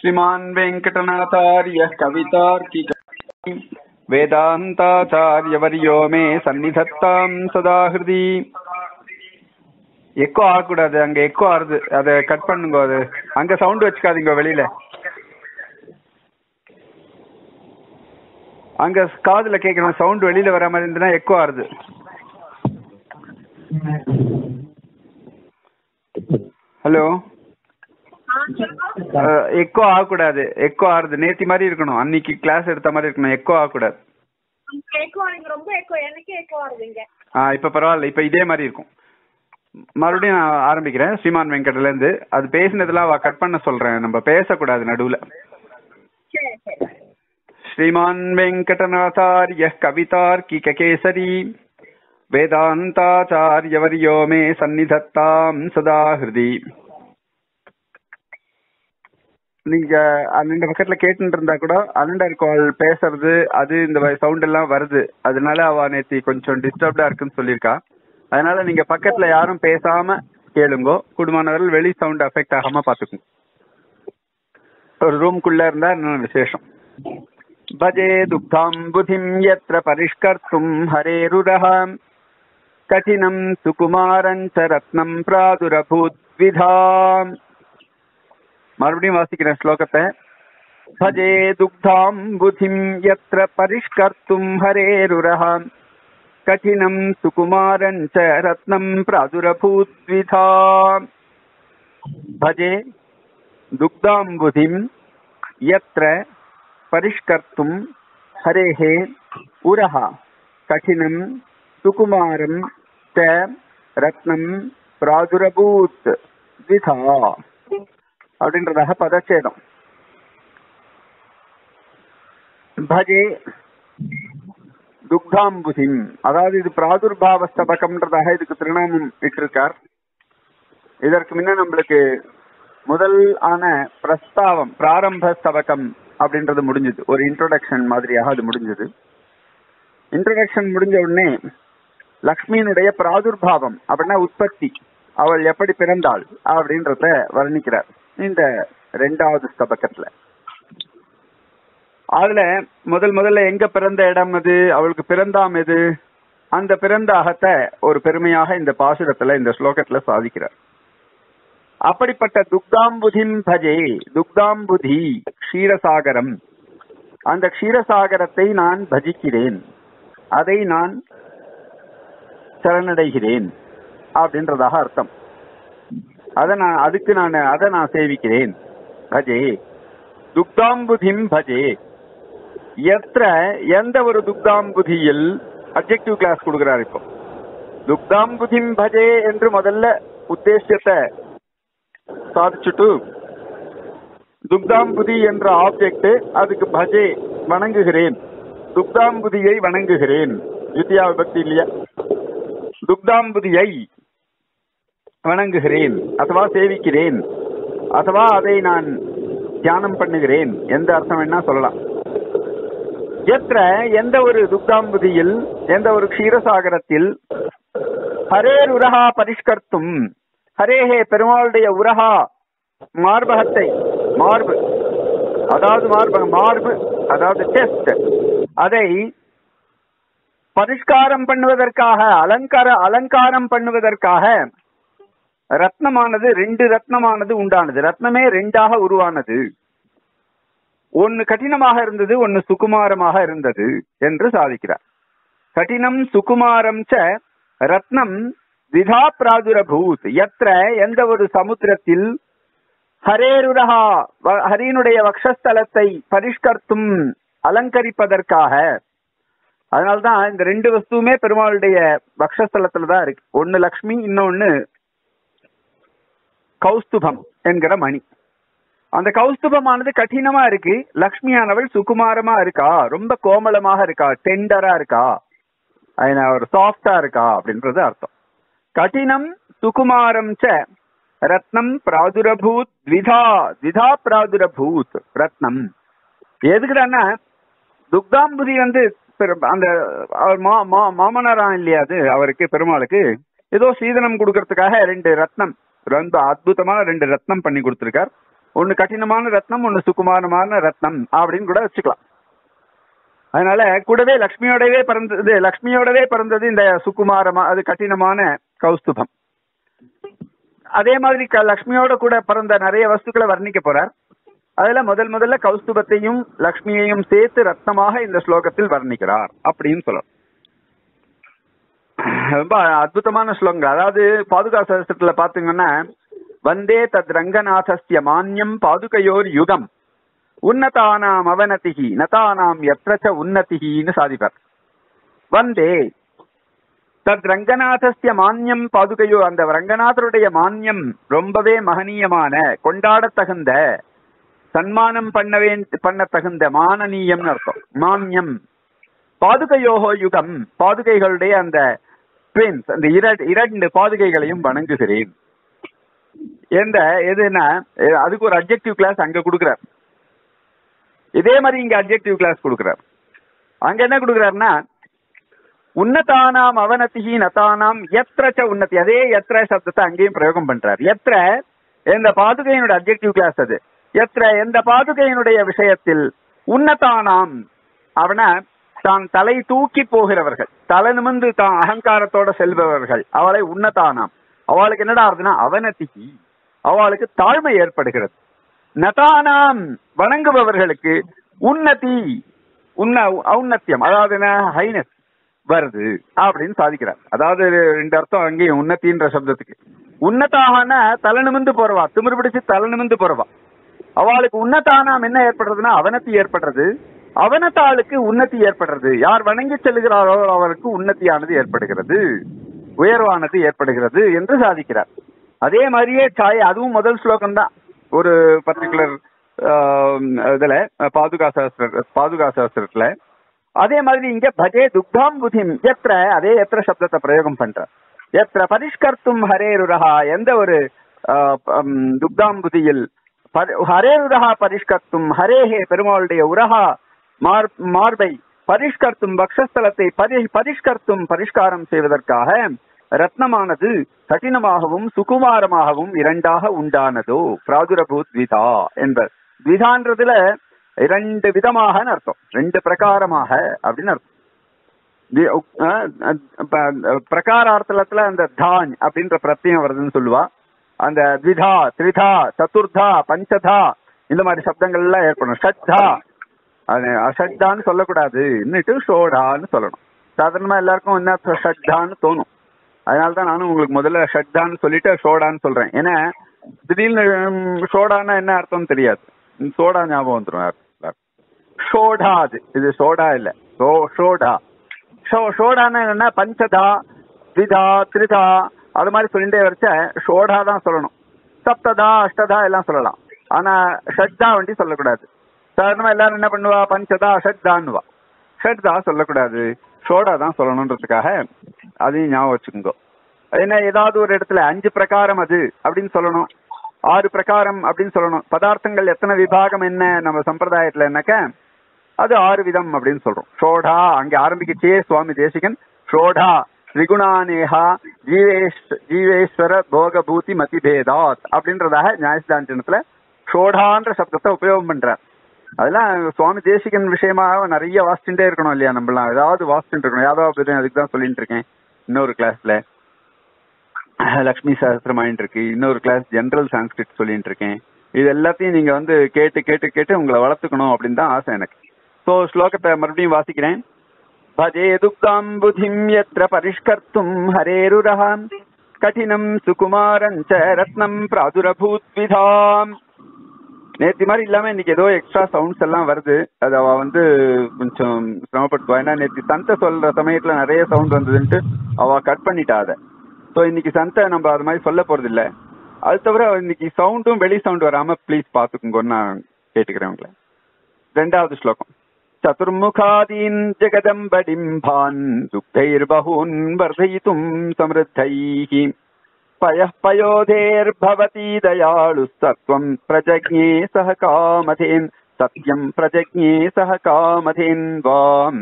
श्रीमान वेंकटनाथार्य कवितार्किक वेदांताचार्य वर्यो मे सन्निधत्तां सदा हृदि எக்கோ ஆகக்கூடாது, அங்க எக்கோ ஆறுது, அதை கட் பண்ணுங்க. அது அங்க சவுண்ட் வச்சுக்காதுங்க, வெளியில அங்க காதுல கேட்கணும். சவுண்ட் வெளியில வர மாதிரி இருந்துன்னா எக்கோ ஆறுது. ஹலோ, எக்கோ ஆகக்கூடாது, எக்கோ ஆறுது, நேத்தி மாதிரி இருக்கணும், அன்னைக்கு கிளாஸ் எடுத்த மாதிரி இருக்கணும், எக்கோ ஆகக்கூடாது. இப்ப பரவாயில்ல, இப்ப இதே மாதிரி இருக்கும். மறுபடியும் நான் ஆரம்பிக்கிறேன். ஸ்ரீமான் வெங்கட்ல இருந்து அது பேசினதெல்லாம் கட் பண்ண சொல்றேன், நம்ம பேசக்கூடாது நடுவில். ஸ்ரீமான் வெங்கடநாதார்ய கவிதார்க்கிக கேசரி வேதாந்தாச்சார்ய வரியோ மே சந்நிதத்தாம் சதா ஹிருதி. நீங்க அந்த பக்கத்துல கேட்டு இருந்தா கூட அனண்டர் கால் பேசுறது அது இந்த சவுண்ட் எல்லாம் வருது. அதனால அவ நேத்தி கொஞ்சம் டிஸ்டர்ப்டா இருக்குன்னு சொல்லியிருக்கா. அதனால நீங்க பக்கத்துல யாரும் பேசாம கேளுங்கோ. குடும்பமானவர்கள் வெளி சவுண்ட் அஃபெக்ட் ஆகாம பாத்துக்கோங்க. ஒரு ரூம்குள்ள இருந்தா இன்னும் விசேஷம். பஜே துக்தாம் புதிம் யத்ர பரிஷ்கர்த்தும் ஹரேருரஹாம் கடினம் சுகுமாரன் ச ரத்னம் ப்ராதுரபூத் விதாம். மறுபடியும் வாசிக்கிறேன் ஸ்லோகத்தை. பஜே துக்தாம் புதிம் யத்ர பரிஷ்கர்த்தும் ஹரேருரஹாம் கடினம் சுகுமாரன் ச ரத்னம் ப்ராதுரபூத் விதாம். பஜே துக்தாம் புதிம் யத்ர பரிஷ்கர்த்தும் ஹரேஹே உரஹா கடினம் சுகுமாரம் ச ரத்னம் ப்ராதுரபூத் விதா அப்படின்றதாக பதச்சேதம். பஜே துக்தாம்புதிம், அதாவது இது பிராதுர்பாவ ஸ்தபகம்ன்றதாக இதுக்கு திருநாமம் இட்டிருக்கார். இதற்கு முன்ன நம்மளுக்கு முதல் ஆன பிரஸ்தாவம் பிராரம்ப ஸ்தபகம் அப்படின்றது முடிஞ்சது. ஒரு இன்ட்ரோடக்ஷன் மாதிரியாக அது முடிஞ்சது. இன்ட்ரோடக்ஷன் முடிஞ்ச உடனே லக்ஷ்மியினுடைய பிராதுர்பாவம் அப்படின்னா உற்பத்தி, அவள் எப்படி பிறந்தாள் அப்படின்றத வர்ணிக்கிறார் இந்த ரெண்டாவது ஸ்தபகத்துல. அதுல முதல்ல எங்க பிறந்த இடம் எது, அவளுக்கு பிறந்தாம் எது, அந்த பிறந்த அகத்தை ஒரு பெருமையாக இந்த பாசுரத்துல இந்த ஸ்லோகத்துல சாதிக்கிறார். அப்படிப்பட்ட துக்தாம்புதிம் பஜே, துக்தாம்புதி க்ஷீரசாகரம், அந்த க்ஷீரசாகரத்தை நான் பஜிக்கிறேன், அதை நான் சரணடைகிறேன் அப்படின்றதாக அர்த்தம். அதை நான் சேவிக்கிறேன். பஜே துக்தாம்புதிம் பஜே, எந்த ஒரு துக்தாம்புதியில் அப்ஜெக்டிவ் கிளாஸ் கொடுக்கிறார். இப்போ துக்தாம்புதிம் பஜே என்று முதல்ல உத்தேசத்தை சாதிச்சுட்டு துக்தாம்புதி என்ற ஆப்ஜெக்ட், அதுக்கு பஜே வணங்குகிறேன், துக்தாம்புதியை வணங்குகிறேன், வித்யா விபக்தி இல்லையா, துக்தாம்புதியை வணங்குகிறேன் அதுவா சேவிக்கிறேன் அதுவா அதை நான் தியானம் பண்ணுகிறேன், எந்த அர்த்தம் என்ன சொல்லலாம். எந்த ஒரு துக்தாம்புதியில், எந்த ஒரு க்ஷீரசாகரத்தில் ஹரேர் உரஹா பரிஷ்கர்த்தும், ஹரேஹே பெருமாளுடைய உரஹா மார்பகத்தை, மார்பு அதாவது மார்பகம், மார்பு அதாவது டெஸ்ட், அதை பரிஷ்காரம் பண்ணுவதற்காக, அலங்காரம் பண்ணுவதற்காக ரத்னமானது, ரெண்டு ரத்னமானது உண்டானது. ரத்னமே ரெண்டாக உருவானது, ஒன்னு கடினமாக இருந்தது, ஒன்னு சுகுமாரமாக இருந்தது என்று சாதிக்கிறார். கடினம் சுகுமாரம் ச ரத்னம் விதா பிராதுரபூத், எந்த ஒரு சமுத்திரத்தில் ஹரேருரஹா ஹரியினுடைய வக்ஷஸ்தலத்தை பரிஷ்கர்த்தும் அலங்கரிப்பதற்காக. அதனால்தான் இந்த ரெண்டு வஸ்துவுமே பெருமாளுடைய வக்ஷஸ்தலத்துலதான் இருக்கு. ஒன்னு லக்ஷ்மி, இன்னொன்னு கௌஸ்துபம் என்கிற மணி. அந்த கௌஸ்துபமானது கடினமா இருக்கு, லக்ஷ்மியானவள் சுகுமாரமா இருக்கா, ரொம்ப கோமலமாக இருக்கா, டெண்டரா இருக்கா, ஒரு சாஃப்டா இருக்கா அப்படின்றது அர்த்தம். கடினம் சுகுமாரம் ச ரத்னம் பிராதுரபூத் த்விதா, த்விதா பிராதுரபூத் ரத்னம். எதுக்குடான்னா துக்தாம்புதி அந்த மாமனாரான் இல்லையா, அது அவருக்கு பெருமாளுக்கு ஏதோ சீதனம் கொடுக்கறதுக்காக ரெண்டு ரத்னம், ரொம்ப அற்புதமான ரெண்டு ரத்னம் பண்ணி கொடுத்திருக்கார். ஒன்னு கடினமான ரத்னம், ஒன்னு சுகுமாரமான ரத்னம் அப்படின்னு கூட வச்சுக்கலாம். அதனால கூடவே லக்ஷ்மியோடவே பிறந்தது இந்த சுகுமாரமா, அது கடினமான கௌஸ்துபம். அதே மாதிரி லக்ஷ்மியோட கூட பிறந்த நிறைய வஸ்துக்களை வர்ணிக்க போறார். அதுல முதல்ல கௌஸ்துபத்தையும் லக்ஷ்மியையும் சேர்த்து ரத்னமாக இந்த ஸ்லோகத்தில் வர்ணிக்கிறார் அப்படின்னு சொல்லலாம். ரொம்ப அற்புதமான ஸ்லோகங்கள். அதாவது பாதுகா சதஸ்திரத்துல பாத்தீங்கன்னா, வந்தே தத் ரங்கநாதஸ்ய மான்யம் பாதுகையோர் யுகம் உன்னதானாம் அவனதிகி நதானாம் யத்ரச உன்னதிகின்னு சாதிப்பார். வந்தே தத் ரங்கநாதஸ்ய மான்யம் பாதுகையோ, அந்த ரங்கநாதருடைய மான்யம் ரொம்பவே மகனீயமான, கொண்டாட தகுந்த, சன்மானம் பண்ண தகுந்த, மானனீயம்னு அர்த்தம் மான்யம். பாதுகையோகோ யுகம், பாதுகைகளுடைய அந்த ட்வின்ஸ், அந்த இரண்டு பாதுகைகளையும் வணங்குகிறேன். எதுனா அதுக்கு ஒரு அட்ஜெக்டிவ் கிளாஸ் அங்க கொடுக்கிறார். இதே மாதிரி இங்க அட்ஜெக்டிவ் கிளாஸ் கொடுக்கிறார். அங்க என்ன கொடுக்கிறாருன்னா, உன்னதானாம் அவனதிகி நதானாம் யத்ரச உன்னதி, அதே யத்ர சப்தத்தை அங்கேயும் பிரயோகம் பண்றார். யத்ர எந்த பாதுகையினுடைய அட்ஜெக்டிவ் கிளாஸ் அது, யத்ர எந்த பாதுகையினுடைய விஷயத்தில், உன்னதானாம் அவனா தான் தலை தூக்கி போகிறவர்கள், தலை நிமிந்து தான் அகங்காரத்தோட செல்பவர்கள், அவளை உன்னதானாம் அவளுக்கு என்னடா ஆகுதுன்னா அவனதிகி அவளுக்கு தாழ்மை ஏற்படுகிறது. நதானாம் வணங்குபவர்களுக்கு உன்னதி ஔன்னத்தியம், அதாவது என்ன ஹைனஸ் வருது அப்படின்னு சாதிக்கிறார். அதாவது ரெண்டு அர்த்தம் அங்கேயும் உன்னத்தின்ற சப்தத்துக்கு. உன்னதாகனா தலை நிமிந்து போறவா, திமிர் பிடிச்சு தலை நிமிந்து போறவா, அவளுக்கு உன்னதானாம் என்ன ஏற்படுறதுன்னா அவனத்தி ஏற்படுறது, அவனத்தாளுக்கு உன்னதி ஏற்படுறது. யார் வணங்கி செல்கிறாரோ அவருக்கு உன்னதியானது ஏற்படுகிறது, உயர்வானது ஏற்படுகிறது என்று சாதிக்கிறார். அதே மாதிரியே சாய், அதுவும் முதல் ஸ்லோகம் தான் ஒரு பர்டிகுலர் இதுல பாதுகா சாஸ்திரத்துல. அதே மாதிரி இங்க பஜே துக்தாம் புதிம் எத்திர, அதே எத்திர சப்தத்தை பிரயோகம் பண்ற. எத்திர பரிஷ்கர்த்தும் ஹரேருரஹா, எந்த ஒரு துக்தாம் புதியில் ஹரேருரஹா பரிஷ்கர்த்தும், ஹரேஹே பெருமாளுடைய உரஹா மார்பை பரிஷ்கர்த்தும், பக்ஷஸ்தலத்தை பரிஷ்கர்த்தும் பரிஷ்காரம் செய்வதற்காக ரத்னமானது கடினமாகவும் சுகுமாரமாகவும் இரண்டாக உண்டானதோ பிராதுரபூத் விதா என்பது. விதான்றதுல இரண்டு விதமாக அர்த்தம், ரெண்டு பிரகாரமாக அப்படின்னு அர்த்தம். பிரகாரார்த்தத்துல அந்த தான் அப்படின்ற பிரத்யம் வருதுன்னு சொல்லுவா. அந்த த்விதா, திரிதா, சதுர்தா, பஞ்சதா இந்த மாதிரி சப்தங்கள்லாம் ஏற்படும். ஷட்தா, அது அஷட்டான்னு சொல்லக்கூடாது, இன்னிட்டு ஷோடான்னு சொல்லணும். சாதாரணமா எல்லாருக்கும் என்ன ஷட்தான்னு தோணும். அதனாலதான் நானும் உங்களுக்கு முதல்ல ஷட்தான்னு சொல்லிட்டு ஷோடான்னு சொல்றேன். ஏன்னா திடீர்னு ஷோடான்னா என்ன அர்த்தம் தெரியாது, சோடா ஞாபகம் வந்துடும். ஷோடா, அது இது ஷோடா இல்ல, ஷோடா. ஷோடானா என்னன்னா பஞ்சதா, திதா, திரிதா அது மாதிரி சொல்லிட்டே வரைச்ச ஷோடா தான் சொல்லணும். சப்ததா, அஷ்டதா எல்லாம் சொல்லலாம், ஆனா ஷட்தா வண்டி சொல்லக்கூடாது. சாதாரணமா எல்லாரும் என்ன பண்ணுவா, பஞ்சதா ஷட்தான்னுவா. ஷட்தா சொல்லக்கூடாது, ஷோடா தான் சொல்லணுன்றதுக்காக அதையும் ஞாபகம் வச்சுக்கோங்க. ஏன்னா ஏதாவது ஒரு இடத்துல 5 பிரகாரம் அது அப்படின்னு சொல்லணும், 6 பிரகாரம் அப்படின்னு சொல்லணும். பதார்த்தங்கள் எத்தனை விபாகம் என்ன நம்ம சம்பிரதாயத்துல என்னக்க அது 6 விதம் அப்படின்னு சொல்றோம். ஷோடா அங்க ஆரம்பிக்கச்சே சுவாமி தேசிகன் ஷோடா திரிகுணானேகா ஜீவேஸ்வர போகபூதி மதிபேதாத் அப்படின்றதாக நியாயசித்தாந்தத்துல ஷோடான்ற சப்தத்தை உபயோகம் பண்றார். அதெல்லாம் சுவாமி தேசிகன் விஷயமா நிறைய வாசிச்சுட்டே இருக்கணும் இல்லையா, நம்மளாம் ஏதாவது வாசிச்சுட்டு இருக்கணும். யாராவது அதுக்கு தான் சொல்லிட்டு இருக்கேன். இன்னொரு கிளாஸ்ல லக்ஷ்மி சஹஸ்ரம் ஆயிட்டு இருக்கு, இன்னொரு கிளாஸ் ஜென்ரல் சான்ஸ்கிரிட் சொல்லிட்டு இருக்கேன். இது எல்லாத்தையும் நீங்க கேட்டு கேட்டு கேட்டு உங்களை வளர்த்துக்கணும் அப்படின்னு தான் ஆசை எனக்கு. ஸோ ஸ்லோகத்தை மறுபடியும் வாசிக்கிறேன். பஜே துக்தாம் புதிம் யத்ர பரிஷ்கர்த்தும் ஹரேருரஹாம் கடினம் சுகுமாரம் ச ரத்னம் பிராதுரபூத் விதாம். நேற்று மாதிரி இல்லாமல் இன்னைக்கு ஏதோ எக்ஸ்ட்ரா சவுண்ட்ஸ் எல்லாம் வருது, அது அவள் கொஞ்சம் சிரமப்படுத்துவா. ஏன்னா நேற்று சந்தை சொல்கிற சமயத்தில் நிறைய சவுண்ட் வந்ததுன்ட்டு அவள் கட் பண்ணிட்டா அதை. ஸோ இன்னைக்கு சந்தை நம்ம அது மாதிரி சொல்ல போகிறது இல்லை. அது தவிர இன்னைக்கு சவுண்டும் வெளி சவுண்டு வராமல் ப்ளீஸ் பார்த்துக்குங்கன்னு நான் கேட்டுக்கிறேன் உங்களை. 2வது ஸ்லோகம். சதுர்முகாதீன் ஜெகதம்படிம்பான் சுக்தைர் பஹூன் வர்தயிதும் சம்ருத்தைஹி பயஹ் பயோதேர் பவதி தயாளு சத்வம் பிரஜக்ஞே சஹ காமதேன் சத்யம் பிரஜக்ஞே சஹ காமதேன் வாம்.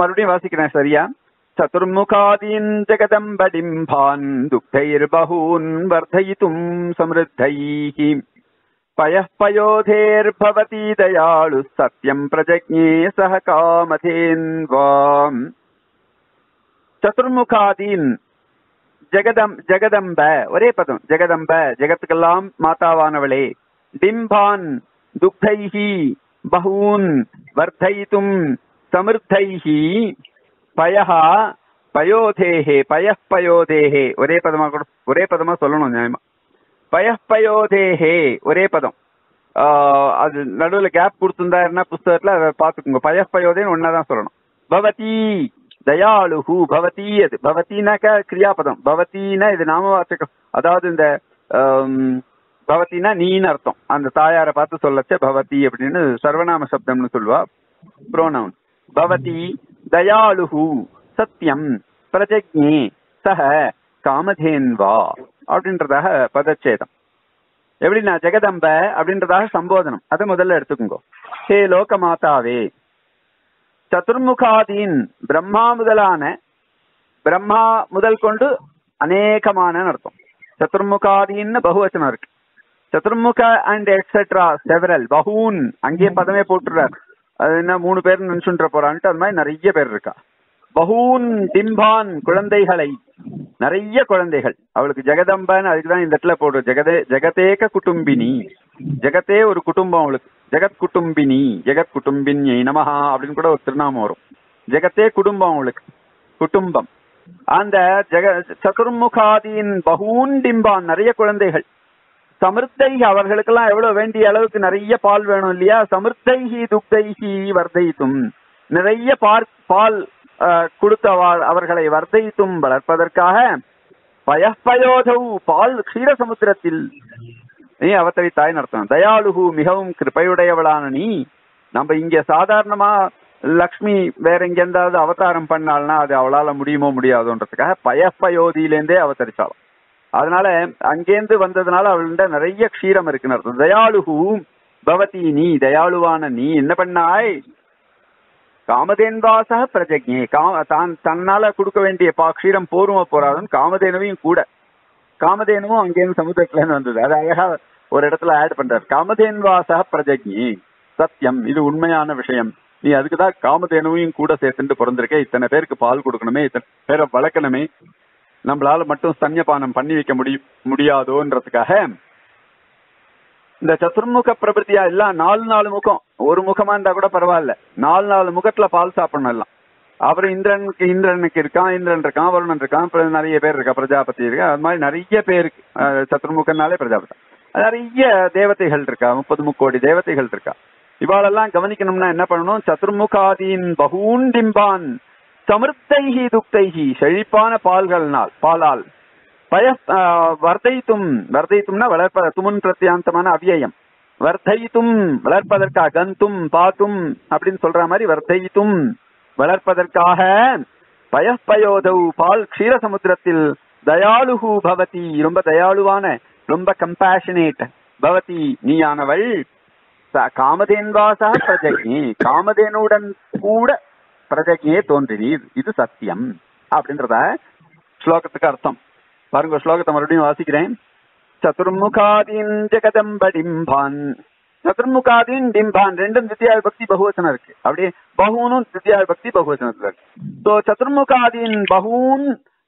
மறுபடியும் வாசிக்கிறேன் சரியா. சதுர்முகாதீன் ஜெகதம்படிம்பான் துக்தைர் பஹூன் வர்தயிதும் சம்ருத்தைஹி पयः पयोधेर्भवति दयालु सत्यं प्रजज्ञे सह कामधेन्वाम्। சதுர்முகாதீன் ஜெகதம்ப, ஒரே பதம் ஜெகதம்ப, ஜெகத்துக்கெல்லாம் மாதாவானவளே. பிம்பான் துக்தைஹி பஹூன் வர்தைதும் சமிர்தைஹி பயஹா பயோதேஹே. பயஹ் பயோதேஹே ஒரே பதமா சொல்லணும் நியாயமா. பயஹ் பயோதேஹே ஒரே பதம், அது நடுவில் கேப் கொடுத்துருந்தாருன்னா புஸ்தகத்தில் அதை பார்த்துக்கோங்க. பயஹ் பயோதேன்னு ஒன்னா தான் சொல்லணும். பவதி தயாலுஹு, பவதி அது பவத்தினாக்கா கிரியாபதம், பவத்தினா இது நாமவாச்சகம், அதாவது இந்த பவத்தினா நீன்னு அர்த்தம். அந்த தாயாரை பார்த்து சொல்லச்ச பவதி அப்படின்னு சர்வநாம சப்தம்னு சொல்லுவா, ப்ரோனவுன். பவதி தயாலுஹு சத்யம் பிரஜக்ஞே சஹ காமதேன்வா அப்படின்றதாக பதச்சேதம். எப்படின்னா ஜெகதம்ப அப்படின்றதாக சம்போதனம், அதை முதல்ல எடுத்துக்கோங்க. ஹே லோக மாதாவே, சதுர்முகாதீன் பிரம்மா முதல் கொண்டு அநேகமான அர்த்தம். சதுர்முகாதீன்னு பகுவச்சனம் இருக்கு. சதுர்முக அண்ட் எக்ஸெட்ரா செவரல் பஹூன், அங்கேயே பதமே போட்டுறார். அது என்ன 3 பேர் நினைச்சுன்ற போறான்ட்டு, அது மாதிரி நிறைய பேர் இருக்கா. பஹூன் டிம்பான் குழந்தைகளை, நிறைய குழந்தைகள் அவளுக்கு. ஜெகதம்பன் அதுக்குதான் இந்த இடத்துல போடுற ஜெகதேக குடும்பினி, ஜெகத்தே ஒரு குடும்பம் அவளுக்கு. ஜெகத் குடும்பினி ஜெகத் குடும்பினி நமஹா அப்படின்னு கூட ஒரு திருநாமம் வரும். ஜெகத்தே குடும்பம் அவளுக்கு, குடும்பம். அந்த சதுர்முகாதீன் பஹூன் டிம்பான், நிறைய குழந்தைகள். சமிர்த்தைஹி அவர்களுக்கெல்லாம் எவ்வளவு வேண்டிய அளவுக்கு நிறைய பால் வேணும் இல்லையா. சமிர்த்தைஹி துக்தைஹி வர்தைத்தும், நிறைய பால் கொடுத்த அவர்களை வர்தைத்தும் வளர்ப்பதற்காக. பயப்பயோதௌ பால் க்ஷீரசமுத்திரத்தில் நீ அவதரித்தாய் அர்த்தம். தயாலுகு மிகவும் கிருப்பையுடையவளான நீ. நம்ம இங்க சாதாரணமா லக்ஷ்மி வேற எங்க இருந்தாவது அவதாரம் பண்ணாள்னா அது அவளால முடியுமோ முடியாதோன்றதுக்காக பயப்பயோதியிலேருந்தே அவதரிச்சாலும், அதனால அங்கேருந்து வந்ததுனால அவள்கிட்ட நிறைய க்ஷீரம் இருக்குன்னு அர்த்தம். தயாலுகு பவதி நீ, தயாளுவான நீ என்ன பண்ணாய்? காமதேன்வாசக பிரஜக்ஞே, தன்னால கொடுக்க வேண்டிய க்ஷீரம் போருமா போறாதுன்னு காமதேனுவையும் கூட. காமதேனுவும் அங்கேருந்து சமுத்திரத்துலன்னு வந்தது, அது அழகா ஒரு இடத்துல ஆட் பண்றாரு. காமதேன்வாசக பிரஜக்ஞே சத்தியம், இது உண்மையான விஷயம். நீ அதுக்குதான் காமதேனுவையும் கூட சேர்த்துட்டு பிறந்திருக்கே. இத்தனை பேருக்கு பால் கொடுக்கணுமே, இத்தனை பேரை வளர்க்கணுமே, நம்மளால மட்டும் ஸ்தன்யபானம் பண்ணி வைக்க முடியாதோன்றதுக்காக இந்த சதுர்முக பிரபத்தியா எல்லாம் 4 முகம். ஒரு முகமா இருந்தா கூட பரவாயில்ல, 4 முகத்துல பால் சாப்பிடணும் எல்லாம். அப்புறம் இந்திரனுக்கு இருக்கான், இந்திரன் இருக்கான், வருணன் இருக்கான், நிறைய பேர் இருக்கா, பிரஜாபதி இருக்கா, அது மாதிரி நிறைய பேருக்கு. சதுர்முகனாலே பிரஜாபதி, நிறைய தேவதைகள் இருக்கா, 30 கோடி தேவதைகள் இருக்கா. இவாளெல்லாம் கவனிக்கணும்னா என்ன பண்ணணும்? சதுர்முகாதீன் பகூண்டிம்பான் சமிர்த்தைஹி துக்தைஹி, செழிப்பான பால்கள்னால், பாலால். வர்தைத்தும்னா வளர்ப்பத, துமுன் பிரத்யாந்தமான அவ்யயம். வர்தைத்தும் வளர்ப்பதற்காக, கந்தும் பாத்தும் அப்படின்னு சொல்ற மாதிரி வர்தைத்தும் வளர்ப்பதற்காக. பயப்பயோதௌ பால் க்ஷீரசமுத்திரத்தில். தயாலுகு பவதி, ரொம்ப தயாளுவான, ரொம்ப கம்பேஷனேட். பவதி நீயானவள். காமதேன்வாசா பிரஜக்ஞே, காமதேனுடன் கூட பிரஜகியே தோன்றினீர், இது சத்தியம் அப்படின்றத ஸ்லோகத்துக்கு அர்த்தம் பாருங்க. ஸ்லோகத்தை மறுபடியும் வாசிக்கிறேன். சதுர்முகாதீன் ஜெகதம்படிம்பான். சதுர்முகாதீன் டிம்பான் ரெண்டும் தித்யா விபக்தி பகுவசனம் இருக்கு. அப்படியே பஹூனும் தித்யா விபக்தி பகுவசனத்துல இருக்கு. சோ சதுர்முகாதீன் பஹூன்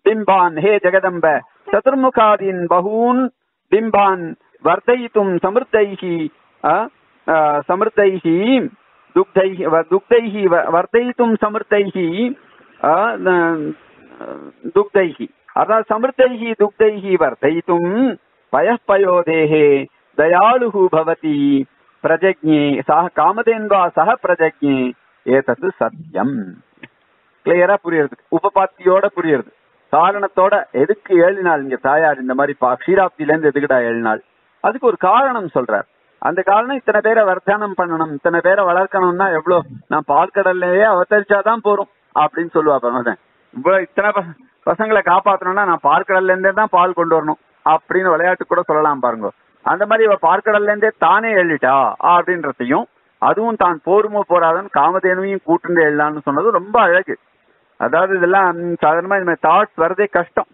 டிம்பான் ஹே ஜெகதம்ப. சதுர்முகாதீன் பஹூன் டிம்பான் வர்தைத்தும் சமிர்தைஹி சமிர்தைஹி துக்தைஹி வர்தைத்தும் சமிர்தைஹி துக்தைஹி, அதாவது சமிர்தைஹி துக்தைஹி வர்தைத்தும் பயப்பயோதேஹே தயாலுஹு பவதி பிரஜக்ஞே சஹ காமதேன்வா சஹ பிரஜக்ஞே ஏதத் சத்யம். கிளியரா புரியுறது, உபபாத்தியோட புரியுறது, காரணத்தோட. எதுக்கு ஏழினால் இங்க தாயார் இந்த மாதிரி க்ஷீராப்தியிலேருந்து எதுக்குடா ஏழினால்? அதுக்கு ஒரு காரணம் சொல்றார். அந்த காரணம் இத்தனை பேரை வர்த்தானம் பண்ணணும், இத்தனை பேரை வளர்க்கணும்னா எவ்வளோ நான் பால்கடல்லையே அவதரிச்சாதான் போறோம் அப்படின்னு சொல்லுவா. பகவதன் இவ்வளவு இத்தனை பசங்களை காப்பாற்றணும்னா நான் பார்க்கடல்ல இருந்தே தான் பால் கொண்டு வரணும் அப்படின்னு விளையாட்டு கூட சொல்லலாம் பாருங்க. அந்த மாதிரி இவ பார்க்கடல்ல இருந்தே தானே எழுதிட்டா அப்படின்றதையும், அதுவும் தான் போருமோ போறாதுன்னு காமதேனுவையும் கூட்டுண்டு எழுதான்னு சொன்னது ரொம்ப அழகு. அதாவது இதெல்லாம் சாதாரணமா இந்த மாதிரி தாட்ஸ் வரதே கஷ்டம்.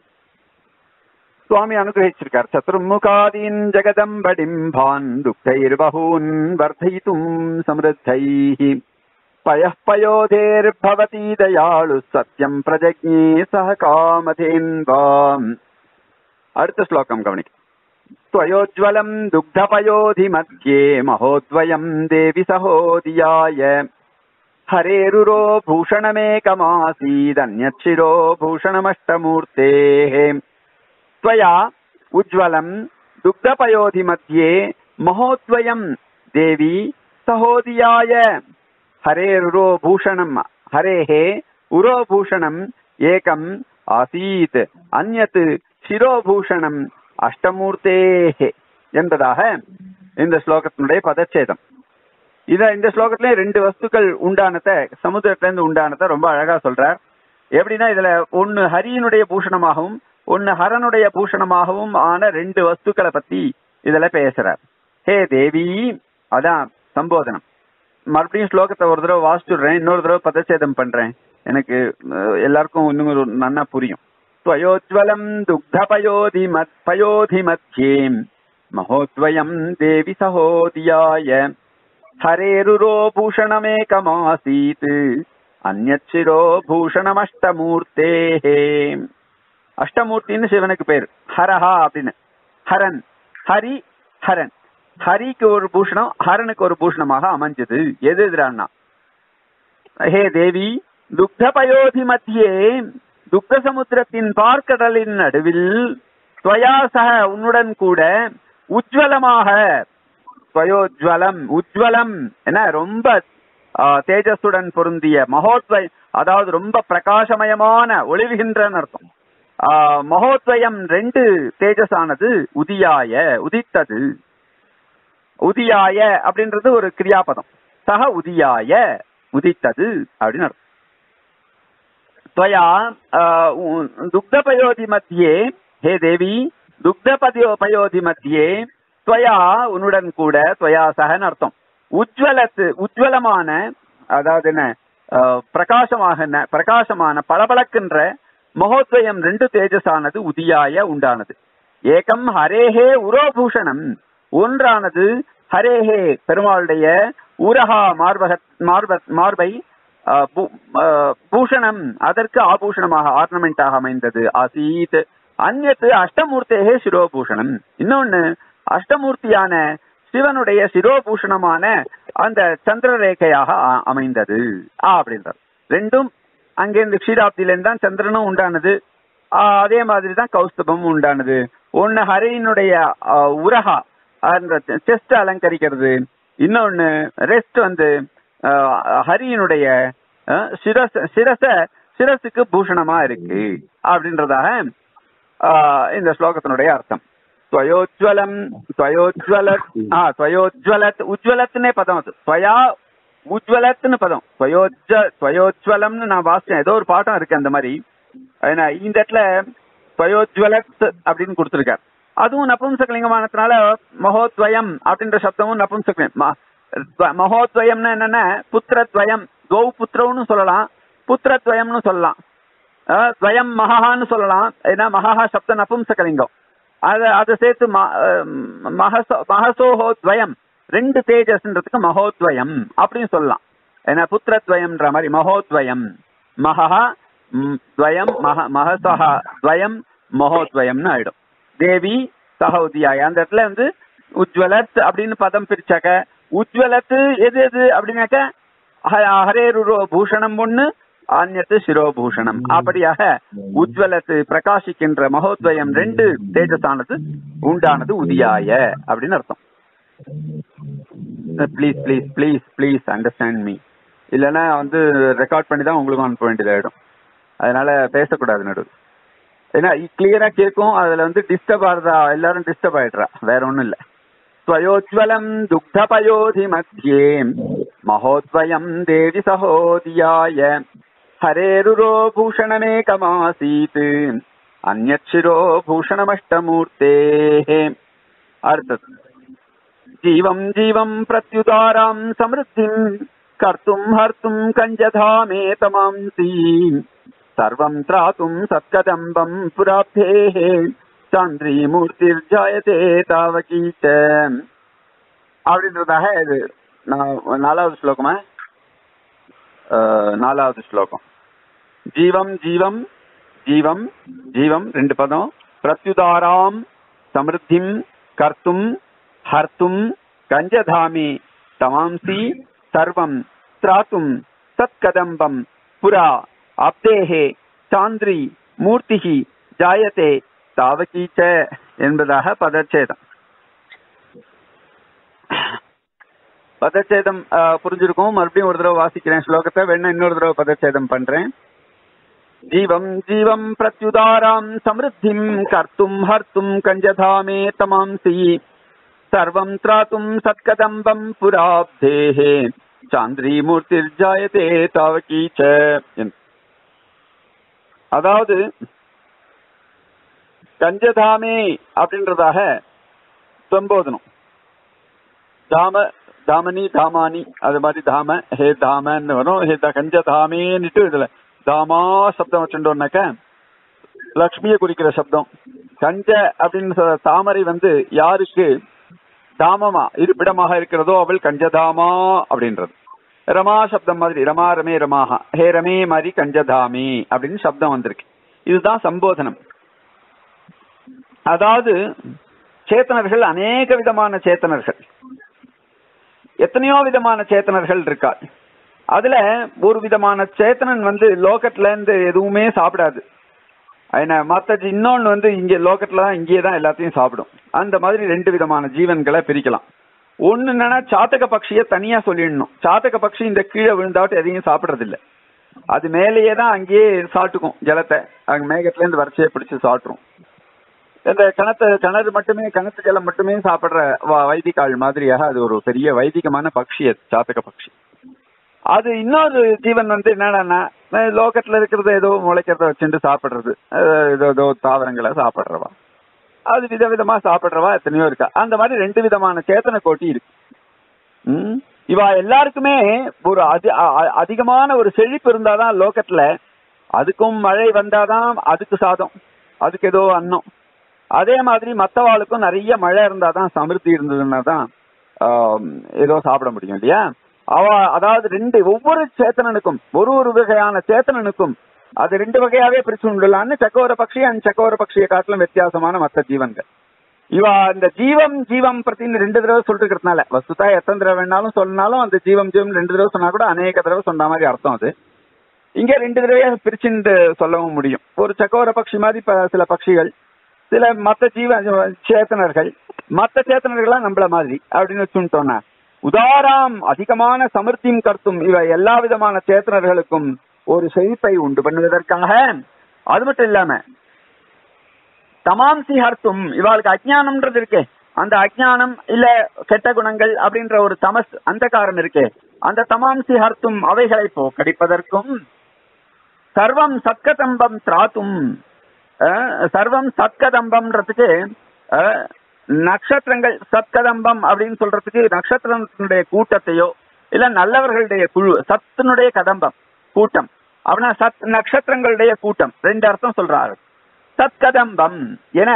சுவாமி அனுகிரகிச்சிருக்கார். சத்ருமுகாதீன் ஜெகதம்படிம்பான் துக்தைர் பஹூன் வர்தயிதும் சம்ருத்தைஹி பயோதேர் பவதி தயாளு சத்யம் பிரஜக்ஞே சஹ காமதேன்வாம். அடுத்த ஸ்லோகம் கவனிக்க. த்வயோஜ்வலம் துக்தபயோதி மத்யே மஹோத்வயம் தேவி சஹோதியாய ஹரேருரோ பூஷணமேகமாசீதன்யச்சிரோ பூஷணமஷ்டமூர்த்தேஹே. त्वया उज्ज्वलं दुग्धपयोधि मध्ये महोद्वयं देवी सहोदियाय हरेरुरो भूषणं हरेः उरोभूषणम् एकम् आसीत् अन्यत् शिरोभूषणम् अष्टमूर्तेः என்பதாக இந்த ஸ்லோகத்தினுடைய பதச்சேதம். இத இந்த ஸ்லோகத்திலே ரெண்டு வஸ்துக்கள் உண்டானதை, சமுதிரத்திலிருந்து உண்டானதை ரொம்ப அழகா சொல்றார். எப்படின்னா, இதுல ஒன்னு ஹரியினுடைய பூஷணமாகவும் ஒன்னு ஹரனுடைய பூஷணமாகவும் ஆன ரெண்டு வஸ்துக்களை பத்தி இதுல பேசுறார். ஹே தேவி, அதான் சம்போதனம். மறுபடியும் ஸ்லோகத்தை ஒரு தடவை வாசிச்சுடுறேன், இன்னொரு தடவை பதச்சேதம் பண்றேன், எனக்கு எல்லாருக்கும் இன்னும் நன்னா புரியும். துவயோஜ்வலம் துக்த பயோதி மத் பயோதி மத்யேம் மகோத்வயம் தேவி சகோதியாய ஹரேருரோ பூஷணமேகமாசீத் அந்யச்சிரோ பூஷணமஷ்டமூர்த்தேஹே. அஷ்டமூர்த்தின்னு சிவனுக்கு பேர், ஹரஹா அப்படின்னு. ஹரன் ஹரி ஹரன், ஹரிக்கு ஒரு பூஷணம் ஹரனுக்கு ஒரு பூஷணமாக அமைஞ்சது. எது எதிரானா, ஹே தேவி துக்த பயோதி மத்தியே துக்த சமுத்திரத்தின் பார்க்கடலின் நடுவில் துவயாசக உன்னுடன் கூட உஜ்வலமாக, துவயோஜ்வலம் உஜ்வலம் என்ன ரொம்ப தேஜஸுடன் பொருந்திய, மகோத்வய அதாவது ரொம்ப பிரகாசமயமான ஒளிவுகின்றன்னு அர்த்தம், மகோத்வயம் ரெண்டு தேஜஸானது உதியாய உதித்தது. உதியாய அப்படின்றது ஒரு கிரியாபதம், சக உதியாய உதித்தது அப்படின்னு அர்த்தம். துவயா துக்த பயோதி மத்தியே, ஹே தேவி துக்த பயோதி மத்தியே துவயா உன்னுடன் கூட, துவயா சகன்னு அர்த்தம், உஜ்வலத்து உஜ்வலமான அதாவது என்ன பிரகாசமாக பிரகாசமான பளபளக்கின்ற மகோத்வயம் ரெண்டு தேஜஸானது உதியாய உண்டானது. ஏகம் ஹரேஹே உரோபூஷணம் ஒன்றானது ஹரேஹே பெருமாளுடைய உரஹா மார்பை பூஷணம் அதற்கு ஆபூஷணமாக ஆர்னமெண்டாக அமைந்தது. ஆசீத் அந்நத்து அஷ்டமூர்த்தேகே சிரோபூஷணம் இன்னொன்னு அஷ்டமூர்த்தியான சிவனுடைய சிரோபூஷணமான அந்த சந்திரரேகையாக அமைந்தது அப்படின்றது. ரெண்டும் அங்கேருந்து க்ஷீராப்தியிலேருந்து தான் சந்திரனும் உண்டானது, அதே மாதிரி தான் கௌஸ்தபமும் உண்டானது. ஒன்று ஹரியினுடைய உரஹா அந்த செஸ்ட்டை அலங்கரிக்கிறது, இன்னொன்று ரெஸ்ட் வந்து ஹரியினுடைய சிரஸுக்கு பூஷணமாக இருக்கு அப்படின்றதாக இந்த ஸ்லோகத்தினுடைய அர்த்தம். துவயோஜ்வலம் துவயோஜ்வலத் துவயோஜ்வலத் உஜ்வலத்துனே பதம் அது, துவயா உஜ்வலத்துன்னு பதம். துவயோஜ்வலம்னு நான் வாசிச்சேன், ஏதோ ஒரு பாட்டம் இருக்கு அந்த மாதிரி. இந்த இடத்துல துவயோஜ்வலத் அப்படின்னு கொடுத்துருக்காரு, அதுவும் நபும்சகலிங்கமானதுனால மகோத்வயம் அப்படின்ற சப்தமும் நபும்சகலிங்கம். மகோத்வயம்னா என்னன்னா புத்திரத்வயம், கௌ புத்திரம்னு சொல்லலாம், புத்திரத்வயம்னு சொல்லலாம், துவயம் மகான்னு சொல்லலாம். ஏன்னா மகா சப்த நபும்சகலிங்கம், அதை சேர்த்து மகசோஹோ துவயம் ரெண்டு தேஜஸ்ன்றதுக்கு மகோத்வயம் அப்படின்னு சொல்லலாம். ஏன்னா புத்திரத்வயம்ன்ற மாதிரி மகோத்வயம் மகா துவயம் மகசஹா துவயம் மகோத்வயம்னு ஆயிடும். தேவி சகோதியாய் அந்த இடத்துல வந்து உஜ்வலத் அப்படின்னு பதம் பிரிச்சாக்க, உஜ்வலத்து எது எது அப்படின்னாக்க ஹரேருரோ பூஷணம் ஒண்ணு அந்நத்து சிரோபூஷணம். அப்படியாக உஜ்வலத்து பிரகாசிக்கின்ற மகோத்வயம் ரெண்டு தேஜஸானது உண்டானது உதியாய அப்படின்னு அர்த்தம். Please please please please understand me, இல்லைன்னா வந்து ரெக்கார்ட் பண்ணி தான் உங்களுக்கு அனுப்ப வேண்டியதாகிடும். அதனால பேசக்கூடாது நடுவு, ஏன்னா கிளியரா கேட்கும், அதுல வந்து டிஸ்டர்ப் ஆகுறதா, எல்லாரும் டிஸ்டர்ப் ஆயிடுறா, வேற ஒன்றும் இல்லை. ஸ்வயோஜ்வலம் துக்த பயோதி மத்தியே மகோத்வயம் தேவி சகோதியாய ஹரேருரோ பூஷணமேகமாசீத் அந்யச்சிரோ பூஷணமஷ்டமூர்த்தேஹே. அடுத்தது ஜீவம் ஜீவம் பிரத்யுதாராம் சம்ருத்திம் கர்த்தும் ஹர்த்தும் கஞ்சதாமே தமாம்சீம் சர்வம் திராதும் சத்கதம்பம் புராப்தேஹே சாந்திரிமூர்த்திர் ஜாயதே தாவகீத அப்படின்றதாக இது நாலாவது ஸ்லோகம். ஜீவம் ஜீவம் ஜீவம் ஜீவம் ரெண்டு பதம். பிரத்யுதாராம் சமிருத்திம் கர்த்தும் ஹர்த்தும் கஞ்சதாமி தமாம்சி சர்வம் திராத்தும் சத்கதம்பம் புரா அப்தேஹே சாந்திரி மூர்த்திஹி ஜாயதே தாவகீச்ச என்பதாக பதச்சேதம். பதச்சேதம் புரிஞ்சிருக்கும். மறுபடியும் ஒரு தடவை வாசிக்கிறேன் ஸ்லோகத்தை, வேணா இன்னொரு தடவை பதச்சேதம் பண்றேன். ஜீவம் ஜீவம் பிரத்யுதாராம் சமிருத்திம் கர்த்தும் ஹர்த்தும் கஞ்சதாமே தமாம்சி சர்வம் திராத்தும் சத்கதம்பம் புராப்தேஹே சாந்திரி மூர்த்திர் ஜாயதே தாவகீச்ச. அதாவது கஞ்சதாமே அப்படின்றதாக சம்போதனம். தாம தாமனி தாமானி அது மாதிரி தாம ஹே தாமன்னு வரும். ஹே கஞ்சதாமேன்னுட்டு இதுல தாமா சப்தம் வச்சுட்டோம்னாக்க லக்ஷ்மியை குறிக்கிற சப்தம். கஞ்ச அப்படின்னு தாமரை வந்து யாருக்கு தாமமா இருப்பிடமாக இருக்கிறதோ அவள் கஞ்சதாமா அப்படின்றது. ரமா சப்தம் மாதிரி ரமா ரமே ரமாஹா ஹே ரமே மாதிரி கஞ்சதாமி அப்படின்னு சப்தம் வந்திருக்கு. இதுதான் சம்போதனம். அதாவது சேத்தனர்கள் அநேக விதமான சேத்தனர்கள், எத்தனையோ விதமான சேத்தனர்கள் இருக்கா. அதுல ஒரு விதமான சேத்தனன் வந்து லோக்கத்துல இருந்து எதுவுமே சாப்பிடாது. மற்ற இன்னொன்னு வந்து இங்க லோக்கத்துல தான் இங்கே தான் எல்லாத்தையும் சாப்பிடும். அந்த மாதிரி ரெண்டு விதமான ஜீவன்களை பிரிக்கலாம். ஒன்னு என்னன்னா சாத்தக பட்சிய தனியா சொல்லிடணும். சாத்தக பட்சி இந்த கீழே விழுந்தாவிட்டு எதையும் சாப்பிடறது இல்லை, அது மேலேயே தான் அங்கேயே சாப்பிட்டுக்கும் ஜலத்தை. அங்க மேகத்துல இருந்து வரிசையை பிடிச்சு சாப்பிட்டுரும். இந்த கிணறு மட்டுமே கிணத்து ஜலம் மட்டுமே சாப்பிட்ற வைதிகாள் மாதிரியாக அது ஒரு பெரிய வைதிகமான பட்சி அது சாத்தக பட்சி. அது இன்னொரு ஜீவன் வந்து என்னன்னா லோகத்துல இருக்கிறத ஏதோ முளைக்கிறத வச்சுட்டு சாப்பிடுறது, ஏதோ தாவரங்களை சாப்பிட்றவா, அது விதவிதமா சாப்பிட்றவா எத்தனையோ இருக்கா. அந்த மாதிரி ரெண்டு விதமான சேத்தன கோட்டி இருக்கு. இவா எல்லாருக்குமே ஒரு அதிகமான ஒரு செழிப்பு இருந்தாதான் லோகத்துல. அதுக்கும் மழை வந்தாதான் அதுக்கு சாதம், அதுக்கு ஏதோ அன்னம். அதே மாதிரி மற்றவாளுக்கும் நிறைய மழை இருந்தாதான் சமிருத்தி இருந்ததுன்னா தான் ஏதோ சாப்பிட முடியும் இல்லையா. அதாவது ரெண்டு ஒவ்வொரு சேத்தனனுக்கும் ஒரு வகையான சேத்தனனுக்கும் அது ரெண்டு வகையாவே பிரிச்சுடலான்னு சக்கோர பட்சி அண்ட் சக்கோர பட்சியை காட்டிலும் வித்தியாசமான மற்ற ஜீவன்கள். இவா இந்த ஜீவம் ஜீவம் பிரத்தின்னு ரெண்டு தடவை சொல்லிருக்கிறதுனால வஸ்துதா எத்தனை தடவை வேணாலும் சொன்னாலும் அந்த ஜீவம் ஜீவம் ரெண்டு தடவை சொன்னா கூட அநேக தடவை சொன்ன மாதிரி அர்த்தம். அது இங்க ரெண்டு தடவையா பிரிச்சுட்டு சொல்லவும் முடியும். ஒரு சக்கோர பட்சி மாதிரி சில பட்சிகள், சில மற்ற சேத்தனர்கள், மற்ற சேத்தனர்கள்லாம் நம்மள மாதிரி அப்படின்னு வச்சுட்டோம்னா உதாராம் அதிகமான சமிருத்தியும் கர்த்தும் இவை எல்லா விதமான சேத்தனர்களுக்கும் ஒரு செழிப்பை உண்டு பண்ணுவதற்காக. அது மட்டும் இல்லாம தமாம்சி ஹர்த்தும் இவளுக்கு அஜ்ஞானம்ன்றது இருக்கே, அந்த அஜ்ஞானம் இல்ல கெட்ட குணங்கள் அப்படின்ற ஒரு தமஸ் அந்த காரணம் இருக்கே, அந்த தமாம்சி ஹர்த்தும் அவைகளை போக்கடிப்பதற்கும் சர்வம் சத்கதம்பம் திராத்தும் சர்வம் சத்கதம்பம்ன்றதுக்கு நட்சத்திரங்கள் சத்கதம்பம் அப்படின்னு சொல்றதுக்கு நட்சத்திரத்தினுடைய கூட்டத்தையோ இல்ல நல்லவர்களுடைய குழு சத்தினுடைய கதம்பம் கூட்டம் அப்படின்னா சத் நட்சத்திரங்களுடைய கூட்டம் ரெண்டு அர்த்தம் சொல்றாரு சத்கதம்பம். என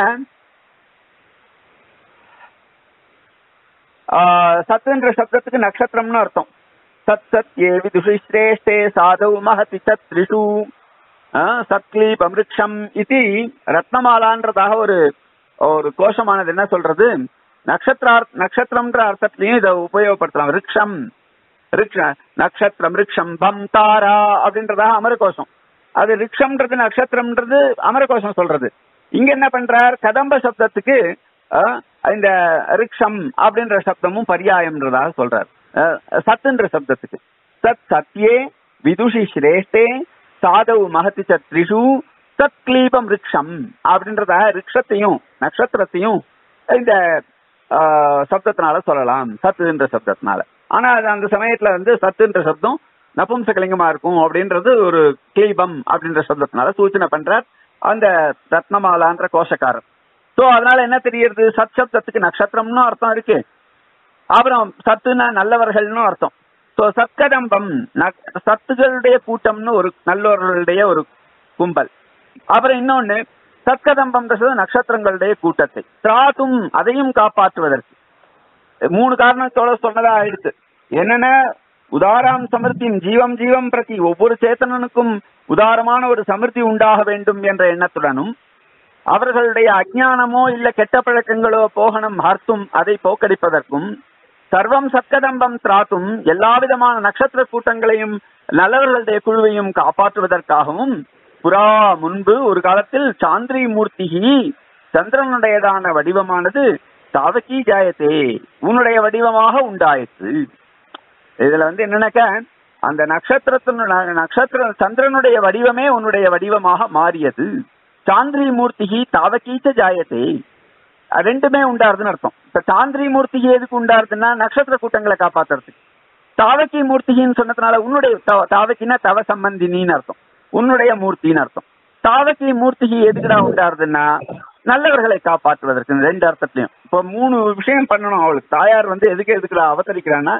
சத் என்ற சப்தத்துக்கு நட்சத்திரம்னு அர்த்தம். சத் சத் ஏவி துஷிஸ்ரேஷ்டே சாதவ் மகதி சத் த்ரிஷு சத்லீபம் ரிக்ஷம் இது ரத்னமாலான்றதாக ஒரு கோஷமானது என்ன சொல்றது நட்சத்திரம்ன்ற அர்த்தத்திலையும் இதை உபயோகப்படுத்தலாம். ரிக்ஷம் நட்சத்திரம் ரிக்ஷம் பம் தாரா அப்படின்றதாக அமரகோஷம். அது ரிக்ஷம்ன்றது நட்சத்திரம்ன்றது அமரகோஷம் சொல்றது. இங்க என்ன பண்றார் கதம்ப சப்தத்துக்கு இந்த ரிக்ஷம் அப்படின்ற சப்தமும் பரியாயம்ன்றதாக சொல்றார். சத்துன்ற சப்தத்துக்கு சத் சத்யே விதுஷி ஸ்ரேஷ்டே சாதவு மகதி சத்ரிஷு சத்லீபம் ரிக்ஷம் அப்படின்றதாக ரிக்ஷத்தையும் நட்சத்திரத்தையும் இந்த சப்தத்தினால சொல்லலாம் சத்துன்ற சப்தத்தினால. ஆனா அது அந்த சமயத்துல வந்து சத்துன்ற சப்தம் நபும்சகலிங்கமா இருக்கும் அப்படின்றது ஒரு கிளீபம் அப்படின்ற சப்தத்தினால சூச்சனை பண்றார் அந்த ரத்னமாலான்ற கோஷக்காரர். சோ அதனால என்ன தெரியுது சத் சப்தத்துக்கு நட்சத்திரம்னு அர்த்தம் இருக்கு, அப்புறம் சத்துனா நல்லவர்கள்னு அர்த்தம். சோ சத்கதம்பம் சத்துகளுடைய கூட்டம்னு ஒரு நல்லவர்களுடைய ஒரு கும்பல். அப்புறம் இன்னொன்னு சத்கதம்பம் நட்சத்திரங்களுடைய கூட்டத்தை திராத்தும் அதையும் காப்பாற்றுவதற்கு மூணு காரணத்தோட சொன்னதா ஆயிடுச்சு. என்னென்ன உதாராம் சமிருத்தியும் ஜீவம் ஜீவம் பிரதி ஒவ்வொரு சேத்தனனுக்கும் உதாரமான ஒரு சமிருத்தி உண்டாக வேண்டும் என்ற எண்ணத்துடனும் அவர்களுடைய அஜ்ஞானமோ இல்ல கெட்ட பழக்கங்களோ போகணும் ஹர்த்தும் அதை போக்கடிப்பதற்கும் சர்வம் சத்கதம்பம் திராத்தும் எல்லா விதமான நட்சத்திர கூட்டங்களையும் நல்லவர்களுடைய குழுவையும் காப்பாற்றுவதற்காகவும் புறா முன்பு ஒரு காலத்தில் சாந்திரி மூர்த்திகி சந்திரனுடையதான வடிவமானது தாவகி ஜாயத்தே உன்னுடைய வடிவமாக உண்டாயிற்று. இதுல வந்து என்னன்னாக்க அந்த நட்சத்திர சந்திரனுடைய வடிவமே உன்னுடைய வடிவமாக மாறியது. சாந்திரி மூர்த்திகி தாவகீச்ச ஜாயத்தே ரெண்டுமே உண்டாருதுன்னு அர்த்தம். இப்ப சாந்திரி மூர்த்திகி எதுக்கு உண்டாருதுன்னா நட்சத்திர கூட்டங்களை காப்பாத்துறதுக்கு, தாவகி மூர்த்திகின்னு சொன்னதுனால உன்னுடைய தாவக்கினா தவ சம்பந்தினின்னு அர்த்தம், உன்னுடைய மூர்த்தின்னு அர்த்தம். தாவகி மூர்த்திகி எதுக்குடா உண்டாருதுன்னா நல்லவர்களை காப்பாற்றுவதற்கு, ரெண்டு அர்த்தத்திலையும். இப்போ மூணு விஷயம் பண்ணணும். அவளுக்கு தாயார் வந்து எதுக்குடா அவதரிக்கிறான்னா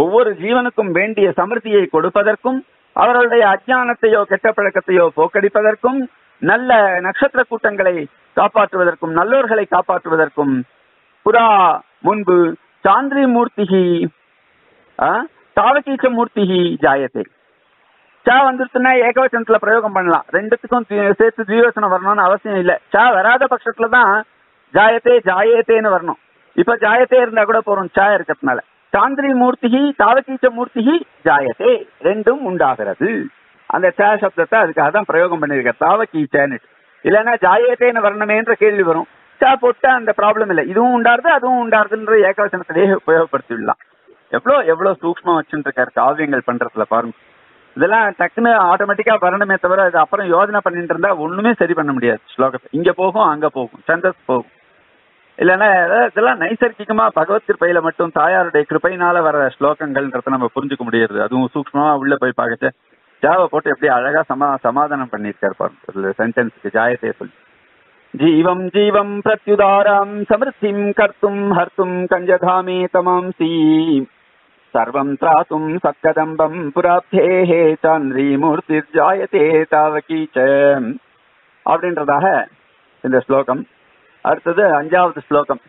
ஒவ்வொரு ஜீவனுக்கும் வேண்டிய சமிருத்தியை கொடுப்பதற்கும் அவர்களுடைய அஜ்ஞானத்தையோ கெட்ட பழக்கத்தையோ போக்கடிப்பதற்கும் நல்ல நட்சத்திர கூட்டங்களை காப்பாற்றுவதற்கும் நல்லோர்களை காப்பாற்றுவதற்கும் புறா முன்பு சாந்திரி மூர்த்திகி தாவகீச்ச மூர்த்திகி ஜாயத்தை சா வந்துருச்சுன்னா ஏகவசனத்துல பிரயோகம் பண்ணலாம், ரெண்டுத்துக்கும் சேர்த்து தீவசனம் வரணும்னு அவசியம் இல்லை. சா வராத பட்சத்துலதான் ஜாயத்தே ஜாயத்தேன்னு வரணும். இப்ப ஜாயத்தே இருந்தா கூட போறோம் சா இருக்கிறதுனால. சாந்திரி மூர்த்திகி தாவகீச்ச மூர்த்திகி ஜாயத்தே ரெண்டும் உண்டாகிறது. அந்த சா சப்தத்தை அதுக்காக தான் பிரயோகம் பண்ணிருக்க தாவகீச்சன்னு. இல்லைன்னா ஜாயத்தேன்னு வரணுமேன்ற கேள்வி வரும். சா போட்டா அந்த ப்ராப்ளம் இல்லை, இதுவும் உண்டாருது அதுவும் உண்டாருதுன்ற ஏகவசனத்திலேயே உபயோகப்படுத்திடலாம். எவ்வளவு சூக்மமா வச்சுட்டு இருக்காரு காவியங்கள் பண்றதுல பாருங்க. இதெல்லாம் டக்குன்னு ஆட்டோமேட்டிக்கா வரணுமே தவிர அது அப்புறம் யோஜனை பண்ணிட்டு இருந்தா ஒண்ணுமே சரி பண்ண முடியாது. ஸ்லோகத்தை இங்க போகும் அங்க போகும் சந்தஸ் போகும். இல்லைன்னா இதெல்லாம் நைசர்கிகமா பகவத் கிருப்பையில மட்டும் தாயாருடைய கிருப்பையினால வர ஸ்லோகங்கள்ன்றத நம்ம புரிஞ்சுக்க முடியாது. அதுவும் சூக்மமா உள்ள போய் பார்க்கச்ச ஜாவை போட்டு எப்படி அழகா சமாதானம் பண்ணிருக்காரு பாருங்க. சென்டென்ஸுக்கு ஜாயத்தையே சொல்லி ஜீவம் ஜீவம் பிரத்யுதாராம் சமிருத்திம் கர்த்தும் ஹர்த்தும் கஞ்சதாமே தமாம்சி சர்வம் திராத்தும் சத்கதம்பம் புராப்தேஹே சாந்திரி மூர்த்தி ஜாயதே தாவகீச்ச அப்படின்றதாக இந்த ஸ்லோகம். அடுத்தது 5வது ஸ்லோகம்.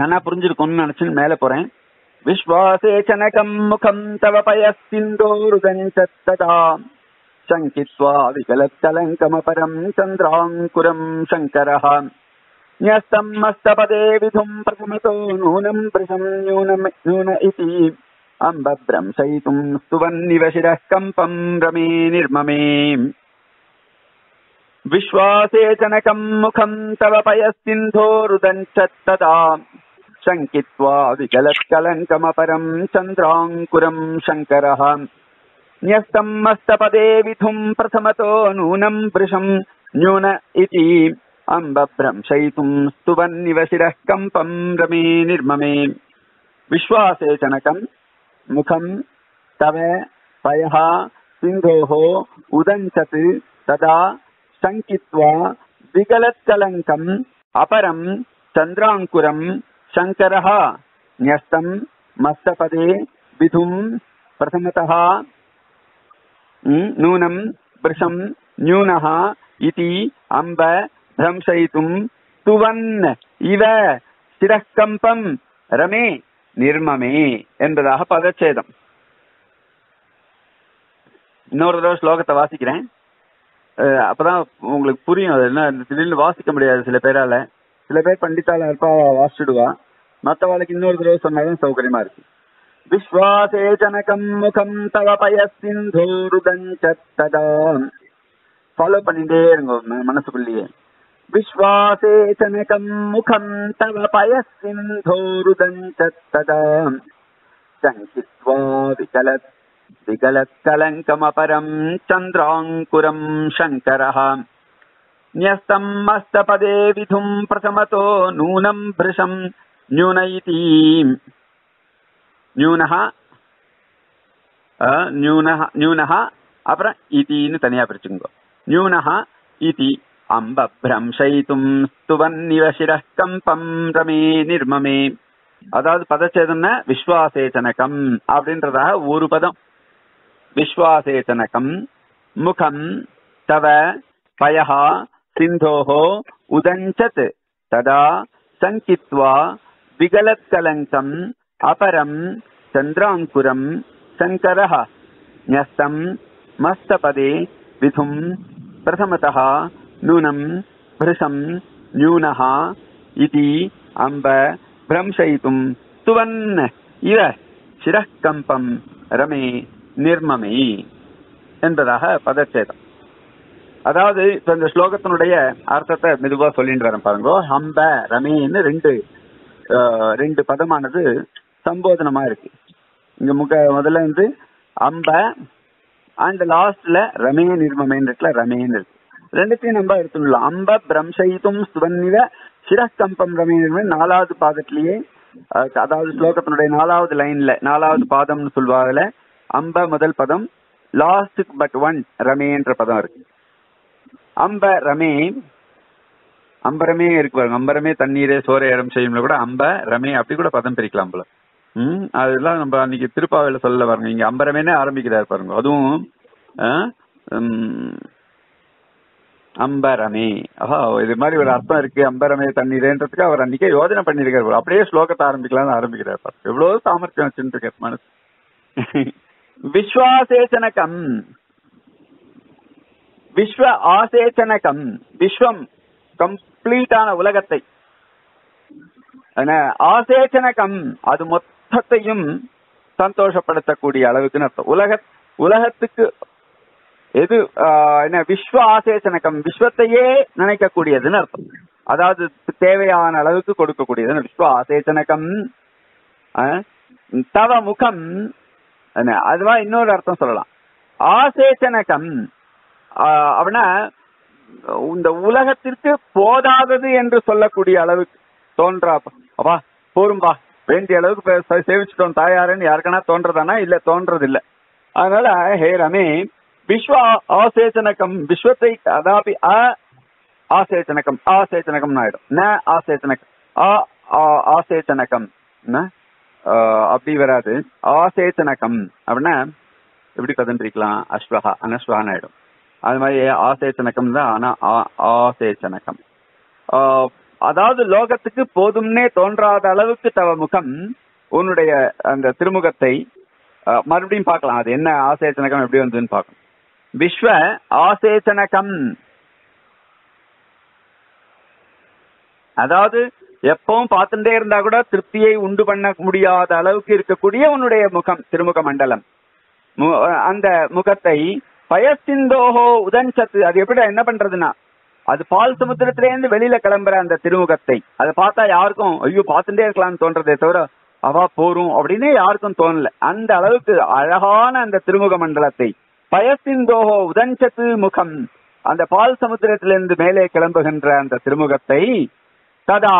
நானா புரிஞ்சிருக்கணும்னு நினைச்சு மேல போறேன். விஸ்வாசே சனகம் முகம் தவ பயசிந்தோருதஞ்சத்ததா சங்கித்வா விகலத்தலங்கமபரம் சந்திராங்குரம் சங்கரஹா ஞஸ்தம் மஸ்தபதே விதும் பிரதமதோ நூனம் பிரசம் நூனம் நூன இதி அம்பப்ரம் சைதும் ஸ்துவன்னிவ சிரஹ் கம்பம் ரமே நிர்மமே விஸ்வாசே சனகம் முகம் தவ பயசிந்தோருதஞ்சத்ததா சங்கித்வா விகலக்கலங்கமபரம் சந்திராங்குரம் சங்கரஹ ஞஸ்தம் மஸ்தபதே விதும் பிரதமதோ நூனம் பிரசம் நூன இதி அம்பப்ரம் சைதும் ஸ்துவன்னிவ சிரஹ் கம்பம் ரமே நிர்மமே விஸ்வாசே சனகம் முகம் தவ பயஹ சிந்தோஹோ உதஞ்சத் ததா சங்கித்வா விகலத்கலங்கம் அபரம் சந்திராங்குரம் சங்கரஹ ஞஸ்தம் மஸ்தபதே விதும் பிரதமதஹ நூனம் பிரசம் ந்யூனஹ இதி அம்ப ப்ரம்சயிதும் துவன் இவ சிரக்கம்பம் ரமே நிர்மமே என்பதாக பதச்சேதம். இன்னொரு தடவை ஸ்லோகத்தை வாசிக்கிறேன், அப்பதான் உங்களுக்கு புரியும். அது திடீர்னு வாசிக்க முடியாது சில பேரால, சில பேர் பண்டித்தால அல்பாவா வாசிடுவா, மற்றவாளுக்கு இன்னொரு தடவை சொன்னாலும் சௌகரியமா இருக்கு. விஸ்வாசே ஜனகம் முகம் தவ பயசிந்தோருதஞ்சத்ததா ஃபாலோ பண்ணிட்டே இருங்க மனசுக்குள்ளேயே. விஸ்வாசே ஜனகம் முகம் தவ பயசிந்தோருதஞ்சத்ததா சங்கித்வா விகலத்கலங்கமபரம் சந்திராங்குரம் சங்கரஹ ஞஸ்தம் மஸ்தபதே விதும் பிரதமதோ நூனம் ப்ருஷம் ந்யூனயிதி ந்யூனஹ அப்புறம் இதின்னு தனியா பிரிச்சுங்கோ ந்யூனஹ இதி அம்பப்ரம் சைதும் ஸ்துவன்னிவ சிரஹ் கம்பம் ரமே நிர்மமே. அதாவது பதச்சேதம்னா விஸ்வாசேச்சனகம் அப்படின்றதாக ஒரு பதம். விஸ்வாசேச்சனகம் முகம் தவ पयः सिन्धोः उदञ्चत् तदा संचित्वा विगलत्कलङ्कम् अपरं चन्द्राङ्कुरं शङ्करः न्यस्तं मस्तपदे विधुं प्रथमतः नूनं भृशं न्यूनः इति अम्ब भ्रंशयितुं सुवन् इव शिरः कम्पं रमे நிர்மமை என்பதாக பதச்சேதம். அதாவது இப்ப இந்த ஸ்லோகத்தினுடைய அர்த்தத்தை மெதுவா சொல்லிட்டு வரேன் பாருங்க. அம்ப ரமேன்னு ரெண்டு பதமானது சம்போதனமா இருக்கு. இங்க முதல்ல வந்து அம்ப அண்ட் லாஸ்ட்ல ரமே நிர்மமைன்னு இருக்குல்ல, ரமேன்னு இருக்கு. ரெண்டுத்தையும் நம்ம எடுத்துடலாம். அம்ப பிரம்சயித்தும் சுவன்னிவ சிரக்கம்பம் ரமே நிர்ம நாலாவது பாதத்திலேயே, அதாவது ஸ்லோகத்தினுடைய நாலாவது லைன்ல, நாலாவது பாதம்னு சொல்வாங்கல்ல, அம்ப முதல் பதம், லாஸ்ட் பட் ஒன் ரமே என்ற பதம் இருக்கு. அம்ப ரமே, அம்பரமே இருக்கு, அம்பரமே தண்ணீரே சோரை இடம் செய்யும்ல கூட அம்ப ரமே அப்படி கூட பதம் பிரிக்கலாம் போல. அதெல்லாம் நம்ம அன்னைக்கு திருப்பாவையில சொல்ல பாருங்க. இங்க அம்பரமேனே ஆரம்பிக்கிறாரு பாருங்க. அதுவும் அம்பரமே, இது மாதிரி ஒரு அர்த்தம் இருக்கு அம்பரமே தண்ணீரேன்றதுக்கு அவர் அன்னைக்கே யோஜனை பண்ணிருக்காரு போல. அப்படியே ஸ்லோகத்தை ஆரம்பிக்கலாம்னு ஆரம்பிக்கிறார் பாருங்க. எவ்வளவு சாமர்த்தியம் வச்சுட்டு இருக்காரு மனசு. விஸ்வாசேசனகம், விஸ்வ ஆசேசனகம், விஸ்வம் கம்ப்ளீட்டான உலகத்தை, ஆசேசனகம் அது மொத்தத்தையும் சந்தோஷப்படுத்தக்கூடிய அளவுக்கு அர்த்தம். உலகத்துக்கு எது என்ன விஸ்வ ஆசேசனகம், விஸ்வத்தையே நினைக்கக்கூடியதுன்னு அர்த்தம். அதாவது தேவையான அளவுக்கு கொடுக்கக்கூடியதுன்னு விஸ்வ ஆசேசனகம். தவ முகம், அதுவா இன்னொரு அர்த்தம் சொல்லலாம். ஆசேசனகம் அப்படின்னா இந்த உலகத்திற்கு போதாதது என்று சொல்லக்கூடிய அளவுக்கு தோன்றாப்பா, போரும்பா, வேண்டிய அளவுக்கு சேவிச்சுட்டோம் தாயாரன்னு யாருக்கனா தோன்றதானா? இல்ல, தோன்றது இல்லை. அதனால ஹே ரமே விஸ்வ ஆசேசனகம், விஸ்வத்தை அதாவது ஆசேசனகம், ஆசேசனகம் ஆயிடும். ந ஆசேசனகம், ஆசேசனகம் அப்படி வராது. ஆசேசனகம் அப்படின்னா எப்படி பதம்பிரிக்கலாம்? அஸ்வகா அனஸ்வகான்னு ஆயிடும். அது மாதிரி ஆசேசனகம் தான். ஆனா ஆசேசனகம் அதாவது லோகத்துக்கு போதும்னே தோன்றாத அளவுக்கு தவ முகம், உன்னுடைய அந்த திருமுகத்தை. மறுபடியும் பார்க்கலாம் அது என்ன ஆசேசனகம் எப்படி வந்ததுன்னு பார்க்கணும். விஸ்வ ஆசேசனகம் அதாவது எப்பவும் பார்த்துட்டே இருந்தா கூட திருப்தியை உண்டு பண்ண முடியாத அளவுக்கு இருக்கக்கூடிய உன்னுடைய முகம், திருமுக மண்டலம். அந்த முகத்தை பயசிந்தோஹோ உதன்சத்து, அது எப்படி என்ன பண்றதுன்னா அது பால் சமுத்திரத்திலேருந்து வெளியில கிளம்புற அந்த திருமுகத்தை, அதை பார்த்தா யாருக்கும் ஐயோ பார்த்துட்டே இருக்கலாம்னு தோன்றதே தவிர அவா போரும் அப்படின்னு யாருக்கும் தோணல. அந்த அளவுக்கு அழகான அந்த திருமுக மண்டலத்தை பயசிந்தோஹோ உதன்சத்து முகம், அந்த பால் சமுத்திரத்திலிருந்து மேலே கிளம்புகின்ற அந்த திருமுகத்தை ததா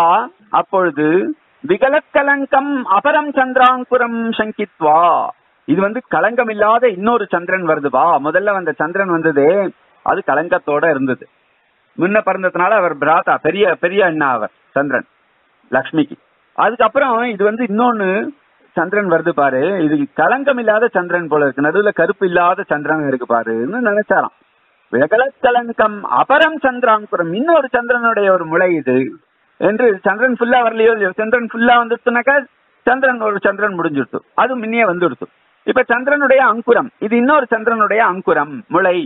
அப்பொழுது விகலக்கலங்கம் அபரம் சந்திராங்குரம் சங்கித்வா, இது வந்து கலங்கம் இல்லாத இன்னொரு சந்திரன் வருதுவா. முதல்ல வந்த சந்திரன் வந்தது அது கலங்கத்தோட இருந்தது. முன்ன பிறந்ததுனால அவர் பிராதா, பெரிய பெரிய அண்ணா அவர் சந்திரன் லக்ஷ்மிக்கு. அதுக்கப்புறம் இது வந்து இன்னொன்னு சந்திரன் வருது பாரு, இது கலங்கம் இல்லாத சந்திரன் போல இருக்கு, நடுவில் கருப்பு இல்லாத சந்திரன் இருக்கு பாருன்னு நினைச்சாராம். விகலக்கலங்கம் அபரம் சந்திராங்குரம், இன்னொரு சந்திரனுடைய ஒரு முளை இது என்று. சந்திரன் ஃபுல்லா வரலையோ இல்லையோ, சந்திரன் ஃபுல்லா வந்துடுச்சுனாக்கா சந்திரன் ஒரு சந்திரன் முடிஞ்சிடுத்து, அது முன்னே வந்துடுத்து. இப்ப சந்திரனுடைய அங்குரம் இது, இன்னொரு சந்திரனுடைய அங்குரம் முளை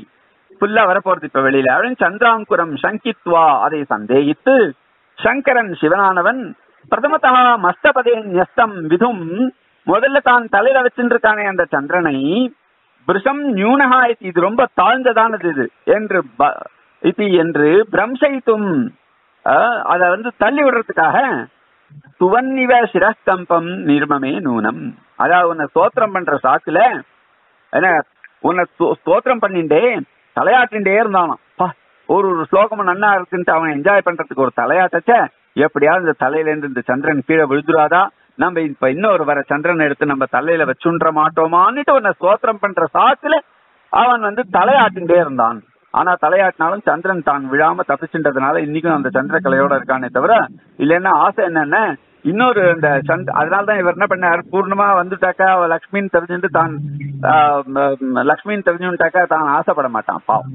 ஃபுல்லா வரப்போறது இப்ப வெளியில அப்படின்னு சந்திராங்குரம் சங்கித்வா, அதை சந்தேகித்து சங்கரன் சிவனானவன் பிரதமதா மஸ்தபதே ந்யஸ்தம் விதும், முதல்ல தான் தலையில வச்சுருக்கானே அந்த சந்திரனை, பிருஷம் நியூனஹா இது ரொம்ப தாழ்ந்ததானது இது என்று என்று பிரம்சயித்தும் அதை வந்து தள்ளி விடுறதுக்காக துவன்னிவ சிரஸ்தம்பம் நிர்மமே நூனம், அதாவது உன்னை ஸ்தோத்திரம் பண்ற சாக்குல என்ன உன்னை ஸ்தோத்திரம் பண்ணிண்டே தலையாட்டின்ண்டே இருந்தாலும் ஒரு ஒரு ஸ்லோகமும் நன்னா இருக்குன்ட்டு அவன் என்ஜாய் பண்றதுக்கு ஒரு தலையாட்டச்ச, எப்படியாவது இந்த தலையிலேருந்து இந்த சந்திரன் கீழே விழுதுராதா, நம்ம இப்ப இன்னொரு வர சந்திரன் எடுத்து நம்ம தலையில வச்சுன்ற மாட்டோமான்னுட்டு உன்னை ஸ்தோத்திரம் பண்ற சாக்குல அவன் வந்து தலையாட்டின்ண்டே இருந்தான். ஆனா தலையாட்டினாலும் சந்திரன் தான் விழாம தப்பிச்சுன்றதுனால இன்னைக்கும் அந்த சந்திர கலையோட இருக்கானே தவிர, இல்லைன்னா ஆசை என்னன்னா இன்னொரு அந்த அதனால்தான் இவர் என்ன பண்ணார், பூர்ணமா வந்துட்டாக்கா லக்ஷ்மின்னு தெரிஞ்சுட்டு தான், லக்ஷ்மின்னு தெரிஞ்சுட்டாக்கா தான் ஆசைப்பட மாட்டான் பாவம்.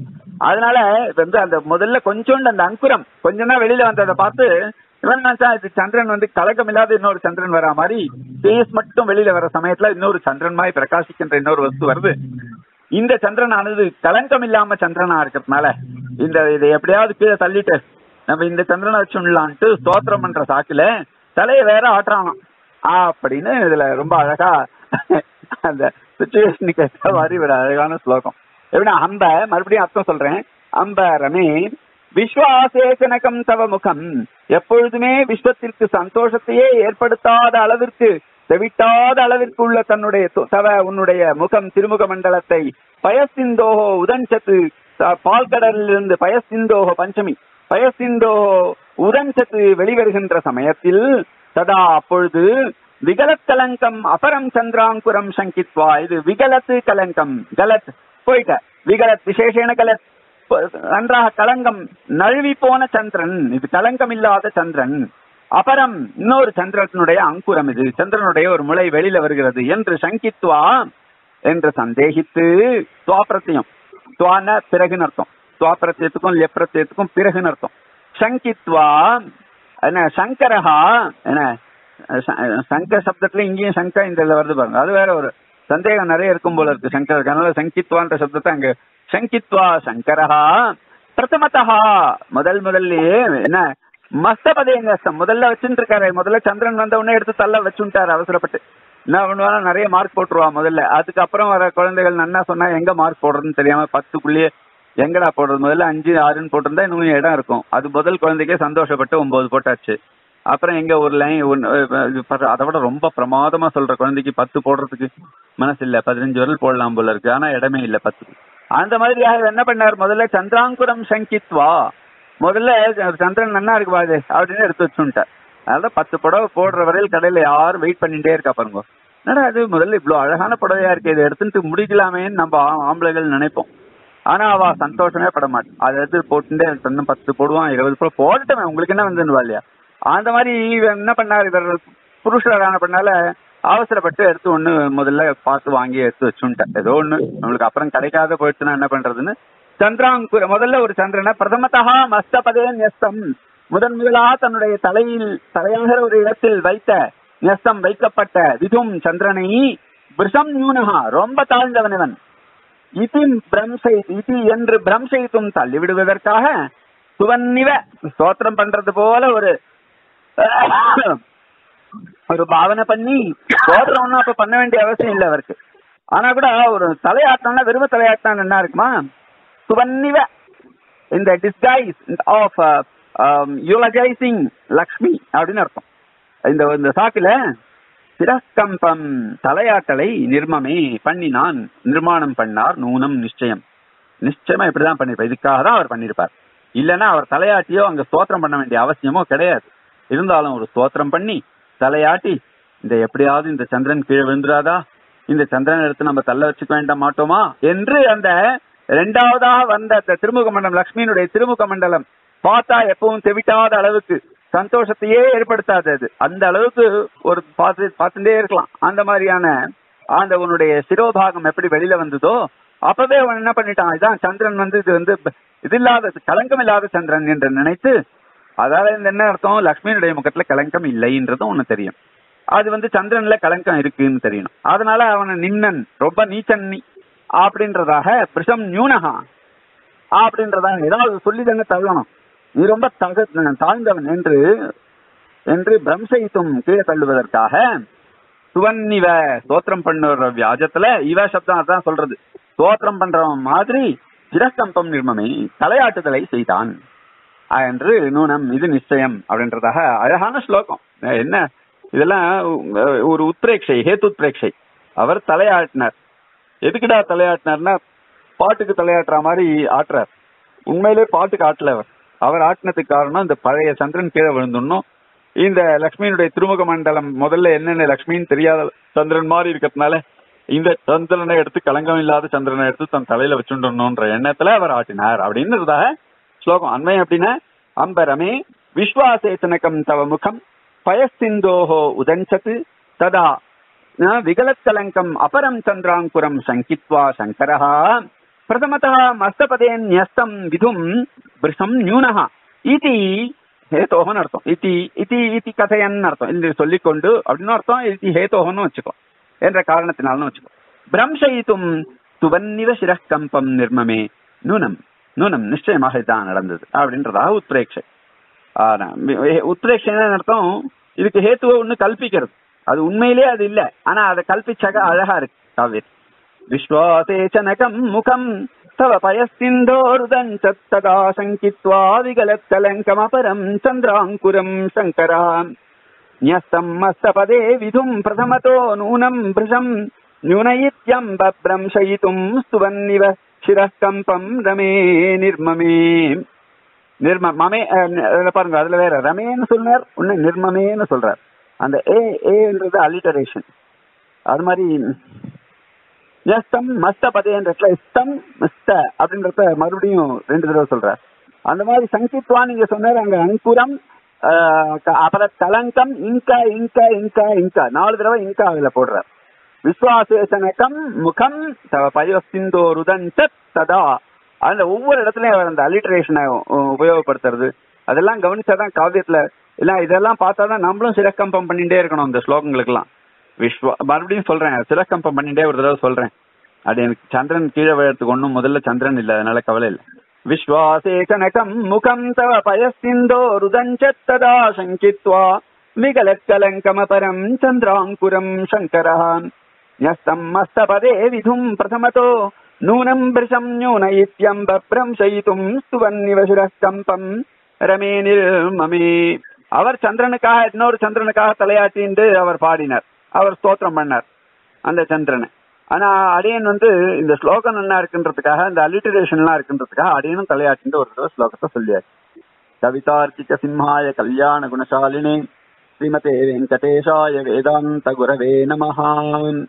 அதனால வந்து அந்த முதல்ல கொஞ்சோண்டு அந்த அங்குரம் கொஞ்சம் தான் வெளியில வந்ததை பார்த்து இவன் நினைச்சா இது சந்திரன் வந்து கலக்கம் இல்லாத இன்னொரு சந்திரன் வரா மாதிரி, பேஸ் மட்டும் வெளியில வர சமயத்துல இன்னொரு சந்திரன் மாதிரி பிரகாசிக்கின்ற இன்னொரு வஸ்து வருது. இந்த சந்திரனானது கலங்கம் இல்லாம சந்திரனா இருக்கிறதுனால இந்த இதை எப்படியாவது கீழே தள்ளிட்டு நம்ம இந்த சந்திரனை வச்சுடலான்ட்டு ஸ்தோத்திரம் பண்ற சாக்குல தலையை வேற ஆட்டுறானா அப்படின்னு இதுல ரொம்ப அழகா அந்த சுச்சுவேஷனுக்கு ஏற்ற மாதிரி ஒரு அழகான ஸ்லோகம். எப்படின்னா அம்ப மறுபடியும் அர்த்தம் சொல்றேன். அம்ப ரமே விஸ்வாசேசனகம் தவ முகம், எப்பொழுதுமே விஸ்வத்திற்கு சந்தோஷத்தையே ஏற்படுத்தாத அளவிற்கு செவிட்டாத அளவிற்கு உள்ள தன்னுடைய தவ உன்னுடைய முகம் திருமுக மண்டலத்தை பயசிந்தோகோ உதஞ்சத்து பால் கடலிலிருந்து பயசிந்தோகோ பஞ்சமி பயசிந்தோகோ உதஞ்சத்து வெளிவருகின்ற சமயத்தில் சதா அப்பொழுது விகலத் கலங்கம் அபரம் சந்திராங்குரம் சங்கித்வா, இது விகலத்து கலங்கம் கலத் போயிட்ட விகலத் விசேஷேன கலத் நன்றாக கலங்கம் நழுவி போன சந்திரன், இது கலங்கம் இல்லாத சந்திரன், அபரம் இன்னொரு சந்திரனுடைய அங்குரம் இது சந்திரனுடைய ஒரு முளை வெளியில வருகிறது என்று சங்கித்வா என்று சந்தேகித்து துவாப்பிரத்தியம் துவான பிறகுன்னு அர்த்தம், துவாப்பிரத்தியத்துக்கும் லெப்பிரத்தியத்துக்கும் பிறகுன்னு அர்த்தம். சங்கித்வா என்ன சங்கரஹா என்ன சங்கர் சப்தத்துல இங்கேயும் சங்கா இந்த வருது பாருங்க, அது வேற ஒரு சந்தேகம் நிறைய இருக்கும் போல இருக்கு சங்கருக்கு, அதனால சங்கித்வான்ற சப்தத்தை அங்க சங்கித்வா சங்கரஹா பிரதமதஹா முதல் முதல்லயே என்ன மஸ்தபதே முதல்ல வச்சுட்டு இருக்காரு, முதல்ல சந்திரன் வந்த உடனே எடுத்து தள்ள வச்சுட்டாரு அவசரப்பட்டு, என்ன பண்ணுவானா நிறைய மார்க் போட்டுருவா முதல்ல, அதுக்கப்புறம் வர குழந்தைகள் நன்னா சொன்னா எங்க மார்க் போடுறதுன்னு தெரியாம 10க்குள்ளேயே எங்கடா போடுறது, முதல்ல 5 6ன்னு போட்டிருந்தா இன்னும் இடம் இருக்கும், அது முதல் குழந்தைக்கே சந்தோஷப்பட்டு 9 போட்டாச்சு, அப்புறம் எங்க ஒரு லைன் அதை விட ரொம்ப பிரமாதமா சொல்ற குழந்தைக்கு 10 போடுறதுக்கு மனசு இல்ல, 15 வரல் போடலாம் போல இருக்கு ஆனா இடமே இல்ல 10, அந்த மாதிரியாக என்ன பண்ணாரு முதல்ல சந்திராங்குரம் சங்கித்வா முதல்ல சந்திரன் நன்னா இருக்கு பாது அப்படின்னு எடுத்து வச்சுட்டார், அதனால 10 புடவை போடுற வரையில் கடையில யாரும் வெயிட் பண்ணிட்டே இருக்கா பாருங்க, ஏன்னா அது முதல்ல இவ்வளவு அழகான புடவையா இருக்கு இதை எடுத்துட்டு முடிக்கலாமேன்னு நம்ம ஆம்பளைகள் நினைப்போம், ஆனா அவ சந்தோஷமே பட மாட்டேன், அதை எடுத்து போட்டுட்டே இருக்க 10 போடுவான் 20 போட போட்டுட்டேன் உங்களுக்கு என்ன வந்துருவா இல்லையா, அந்த மாதிரி இவன் என்ன பண்ணார் இவர் புருஷரான பண்ணால அவசரப்பட்டு எடுத்து ஒண்ணு முதல்ல பார்த்து வாங்கி எடுத்து வச்சுட்டான், ஏதோ ஒண்ணு நம்மளுக்கு அப்புறம் கிடைக்காத போயிடுச்சுன்னா என்ன பண்றதுன்னு சந்திராங்குர முதல்ல ஒரு சந்திரனை பிரதமதா மஸ்தபதே நெஸ்தம் முதன் முதலாக தன்னுடைய தலையில் தலையாகிற ஒரு இடத்தில் வைத்த நெஸ்தம் வைக்கப்பட்ட விதும் சந்திரனை பிரசம் நியூனகா ரொம்ப தாழ்ந்தவனவன் இதி பிரம்சை இதி என்று பிரம்சைத்தும் தள்ளிவிடுவதற்காக சுவன்னிவ ஸ்தோத்திரம் பண்றது போல ஒரு பாவனை பண்ணி ஸ்தோத்திரம்னா அப்ப பண்ண வேண்டிய அவசியம் இல்லை அவருக்கு, ஆனா கூட ஒரு தலையாட்டம்னா விரும்ப தலையாட்டம் என்ன இருக்குமா சுவன்னிவ in the disguise of eulogizing Lakshmi அப்படின்னு அர்த்தம். இந்த சாக்கில சிரஸ்கம்பம் தலையாட்டலை நிர்மமே பண்ணினான் நிர்மாணம் பண்ணார் நூனம் நிச்சயம், நிச்சயமா இப்படிதான் பண்ணிருப்பார், இதுக்காக தான் அவர் பண்ணிருப்பார், இல்லைன்னா அவர் தலையாட்டியோ அங்க ஸ்தோத்திரம் பண்ண வேண்டிய அவசியமோ கிடையாது, இருந்தாலும் ஒரு ஸ்தோத்திரம் பண்ணி தலையாட்டி இந்த எப்படியாவது இந்த சந்திரன் கீழே விழுந்துடாதா இந்த சந்திரன் எடுத்து நம்ம தள்ள வச்சுக்க வேண்ட மாட்டோமா என்று அந்த இரண்டாவதாக வந்த அந்த திருமுக மண்டலம் லக்ஷ்மியினுடைய திருமுக மண்டலம் பார்த்தா எப்பவும் தெவிட்டாத அளவுக்கு சந்தோஷத்தையே ஏற்படுத்தாதது அந்த அளவுக்கு ஒரு பார்த்துட்டே இருக்கலாம், அந்த மாதிரியான அந்த உன்னுடைய சிரோபாகம் எப்படி வெளியில வந்ததோ அப்பவே அவன் என்ன பண்ணிட்டான் இதான் சந்திரன் வந்து இது வந்து இது இல்லாத கலங்கம் இல்லாத சந்திரன் என்று நினைத்து, அதாவது என்ன அர்த்தம் லக்ஷ்மியினுடைய முகத்துல கலங்கம் இல்லைன்றதும் ஒண்ணு தெரியும், அது வந்து சந்திரன்ல கலங்கம் இருக்குன்னு தெரியணும், அதனால அவனை நின்னன் ரொம்ப நீச்சன் அப்படின்றதாக பிரிஷம் நியூனகா அப்படின்றதாக ஏதாவது சொல்லி தானே தள்ளணும் நீ ரொம்ப தாழ்ந்தவன் என்று பிரம்சைத்தும் கீழே தள்ளுவதற்காக சுவன்னிவ ஸ்தோத்திரம் பண்ணுற வியாஜத்துல இவ சப்தம் அதான் சொல்றது ஸ்தோத்திரம் பண்றவன் மாதிரி சிரஸ்கம்பம் நிர்மமே தலையாட்டுதலை செய்தான் என்று நூனம் இது நிச்சயம் அப்படின்றதாக அழகான ஸ்லோகம். என்ன இதெல்லாம் ஒரு உத்ரேட்சை ஹேத்துத்ரேட்சை, அவர் தலையாட்டினார் எதுக்குடா தலையாட்டினார்னா பாட்டுக்கு தலையாட்டுற மாதிரி ஆட்டுறார், உண்மையிலே பாட்டுக்கு ஆட்டல அவர் ஆட்டினதுக்கு காரணம் இந்த பழைய சந்திரன் கீழே விழுந்துடணும் இந்த லக்ஷ்மியினுடைய திருமுக மண்டலம் முதல்ல என்னென்ன லக்ஷ்மின்னு தெரியாத சந்திரன் மாதிரி இருக்கிறதுனால இந்த சந்திரனை எடுத்து கலங்கம் இல்லாத சந்திரனை எடுத்து தன் தலையில வச்சுடணும்ன்ற எண்ணத்துல அவர் ஆட்டினார் அப்படின்றதாக ஸ்லோகம். அண்மை அப்படின்னா அம்பரமே விஸ்வாசேசனகம் தவ முகம் பயசிந்தோகோ உதஞ்சத்து ததா விகலத் கலங்கம் அபரம் சந்திராங்குரம் சங்கித்வா சங்கரஹா प्रथमतः मस्तपदे न्यस्तं विधुं वृषं न्यूनः इति हेतोहन अर्थम इति इति इति कथयन् अर्थम इल्ल சொல்லிக்கொண்டு அப்படின அர்த்தம் इति हेतोहन வச்சுக்கோ என்ற காரணத்தினால்னு வச்சுக்கோ பிரம்சயிதும் துவன்னிவ சிரஹ் கம்பம் நிர்மமே நூனம் நூனம் நிச்சயமாக இதான் நடந்தது அப்படின்றதாக உத்ரேட்சை. உத்ரேட்சை என்ன அர்த்தம்? இதுக்கு ஹேத்துவை ஒன்று கல்பிக்கிறது, அது உண்மையிலே அது இல்லை, ஆனா அதை கல்பிச்சாக அழகா இருக்கு காவியம். விஸ்வாசேச்சனகம் முகம் தவ பயஸ்திந்தோருதன் சத்ததா சங்கித்வா விகலத்தலங்கம் அபரம் சந்திராங்குரம் சங்கரா ஞஸ்தம் மஸ்தபதே விதும் பிரதமதோ நூனம் பிருஷம் न्यूनयित्यम् बभ्रंशयितुम् स्तुवन्निव शिरः कम्पम् रमे निर्ममे निर्ममे பாருங்க அதுல வேற ரமேன்னு சொல்றார், ஒன்னு நிர்மமேன்னு சொல்றார். அந்த ஏன்றது அலிட்டரேஷன். அது மாதிரி யஸ்தம் மஸ்தபதே என்றதுல இஸ்தம் மஸ்த அப்படின்றத மறுபடியும் ரெண்டு தடவை சொல்றார். அந்த மாதிரி சங்கித்வா நீங்க சொன்னார், அங்க அங்குரம் அப்புறம் கலங்கம் இங்கா இங்கா இங்கா இங்கா 4 தடவை இங்கா அதுல போடுறார். விஸ்வாசேசனகம் முகம் தவ பயோசிந்தோருதன் சத்ததா அதுல ஒவ்வொரு இடத்துலயும் அந்த அலிட்ரேஷனை உபயோகப்படுத்துறது அதெல்லாம் கவனிச்சாதான் காவியத்துல இல்ல. இதெல்லாம் பார்த்தாதான் நம்மளும் சிரக்கம்பம் பண்ணிட்டே இருக்கணும் இந்த ஸ்லோகங்களுக்கு எல்லாம். விஸ்வா மறுபடியும் சொல்றேன், சிரக்கம்பம் பண்ணிட்டே ஒரு தடவை சொல்றேன். அது எனக்கு சந்திரன் கீழே விழறதுக்கு ஒன்றும் முதல்ல சந்திரன் இல்லை, அதனால கவலை இல்லை. விஸ்வாசேசனகம் முகம் தவ பயோசிந்தோருதன் சத்ததா சங்கித்வா விகலக்கலங்கம் அபரம் சந்திராங்குரம் சங்கரஹான் யஸ்தம் மஸ்தபதே விதும் பிரதமதோ நூனம் பிருஷம் ன்யூனயித்யம் பப்ரம்சயிதும் ஸ்துவன்னிவ சிரஹ் கம்பம் ரமே நிர்மமே. அவர் சந்திரனுக்காக இன்னொரு சந்திரனுக்காக தலையாட்டின்று அவர் பாடினார், அவர் ஸ்தோத்திரம் பண்ணார் அந்த சந்திரனை. ஆனா அடியன் இந்த ஸ்லோகம் நல்லா இருக்குன்றதுக்காக, இந்த அலிட்டரேஷன் எல்லாம் இருக்குன்றதுக்காக அடியனும் தலையாட்டின்று ஒரு ஸ்லோகத்தை சொல்லியார். கவிதார்க்கிக சிம்ஹாய கல்யாண குணசாலினே ஸ்ரீமதே வெங்கடேஷாய வேதாந்த குரவே நமஹாம்.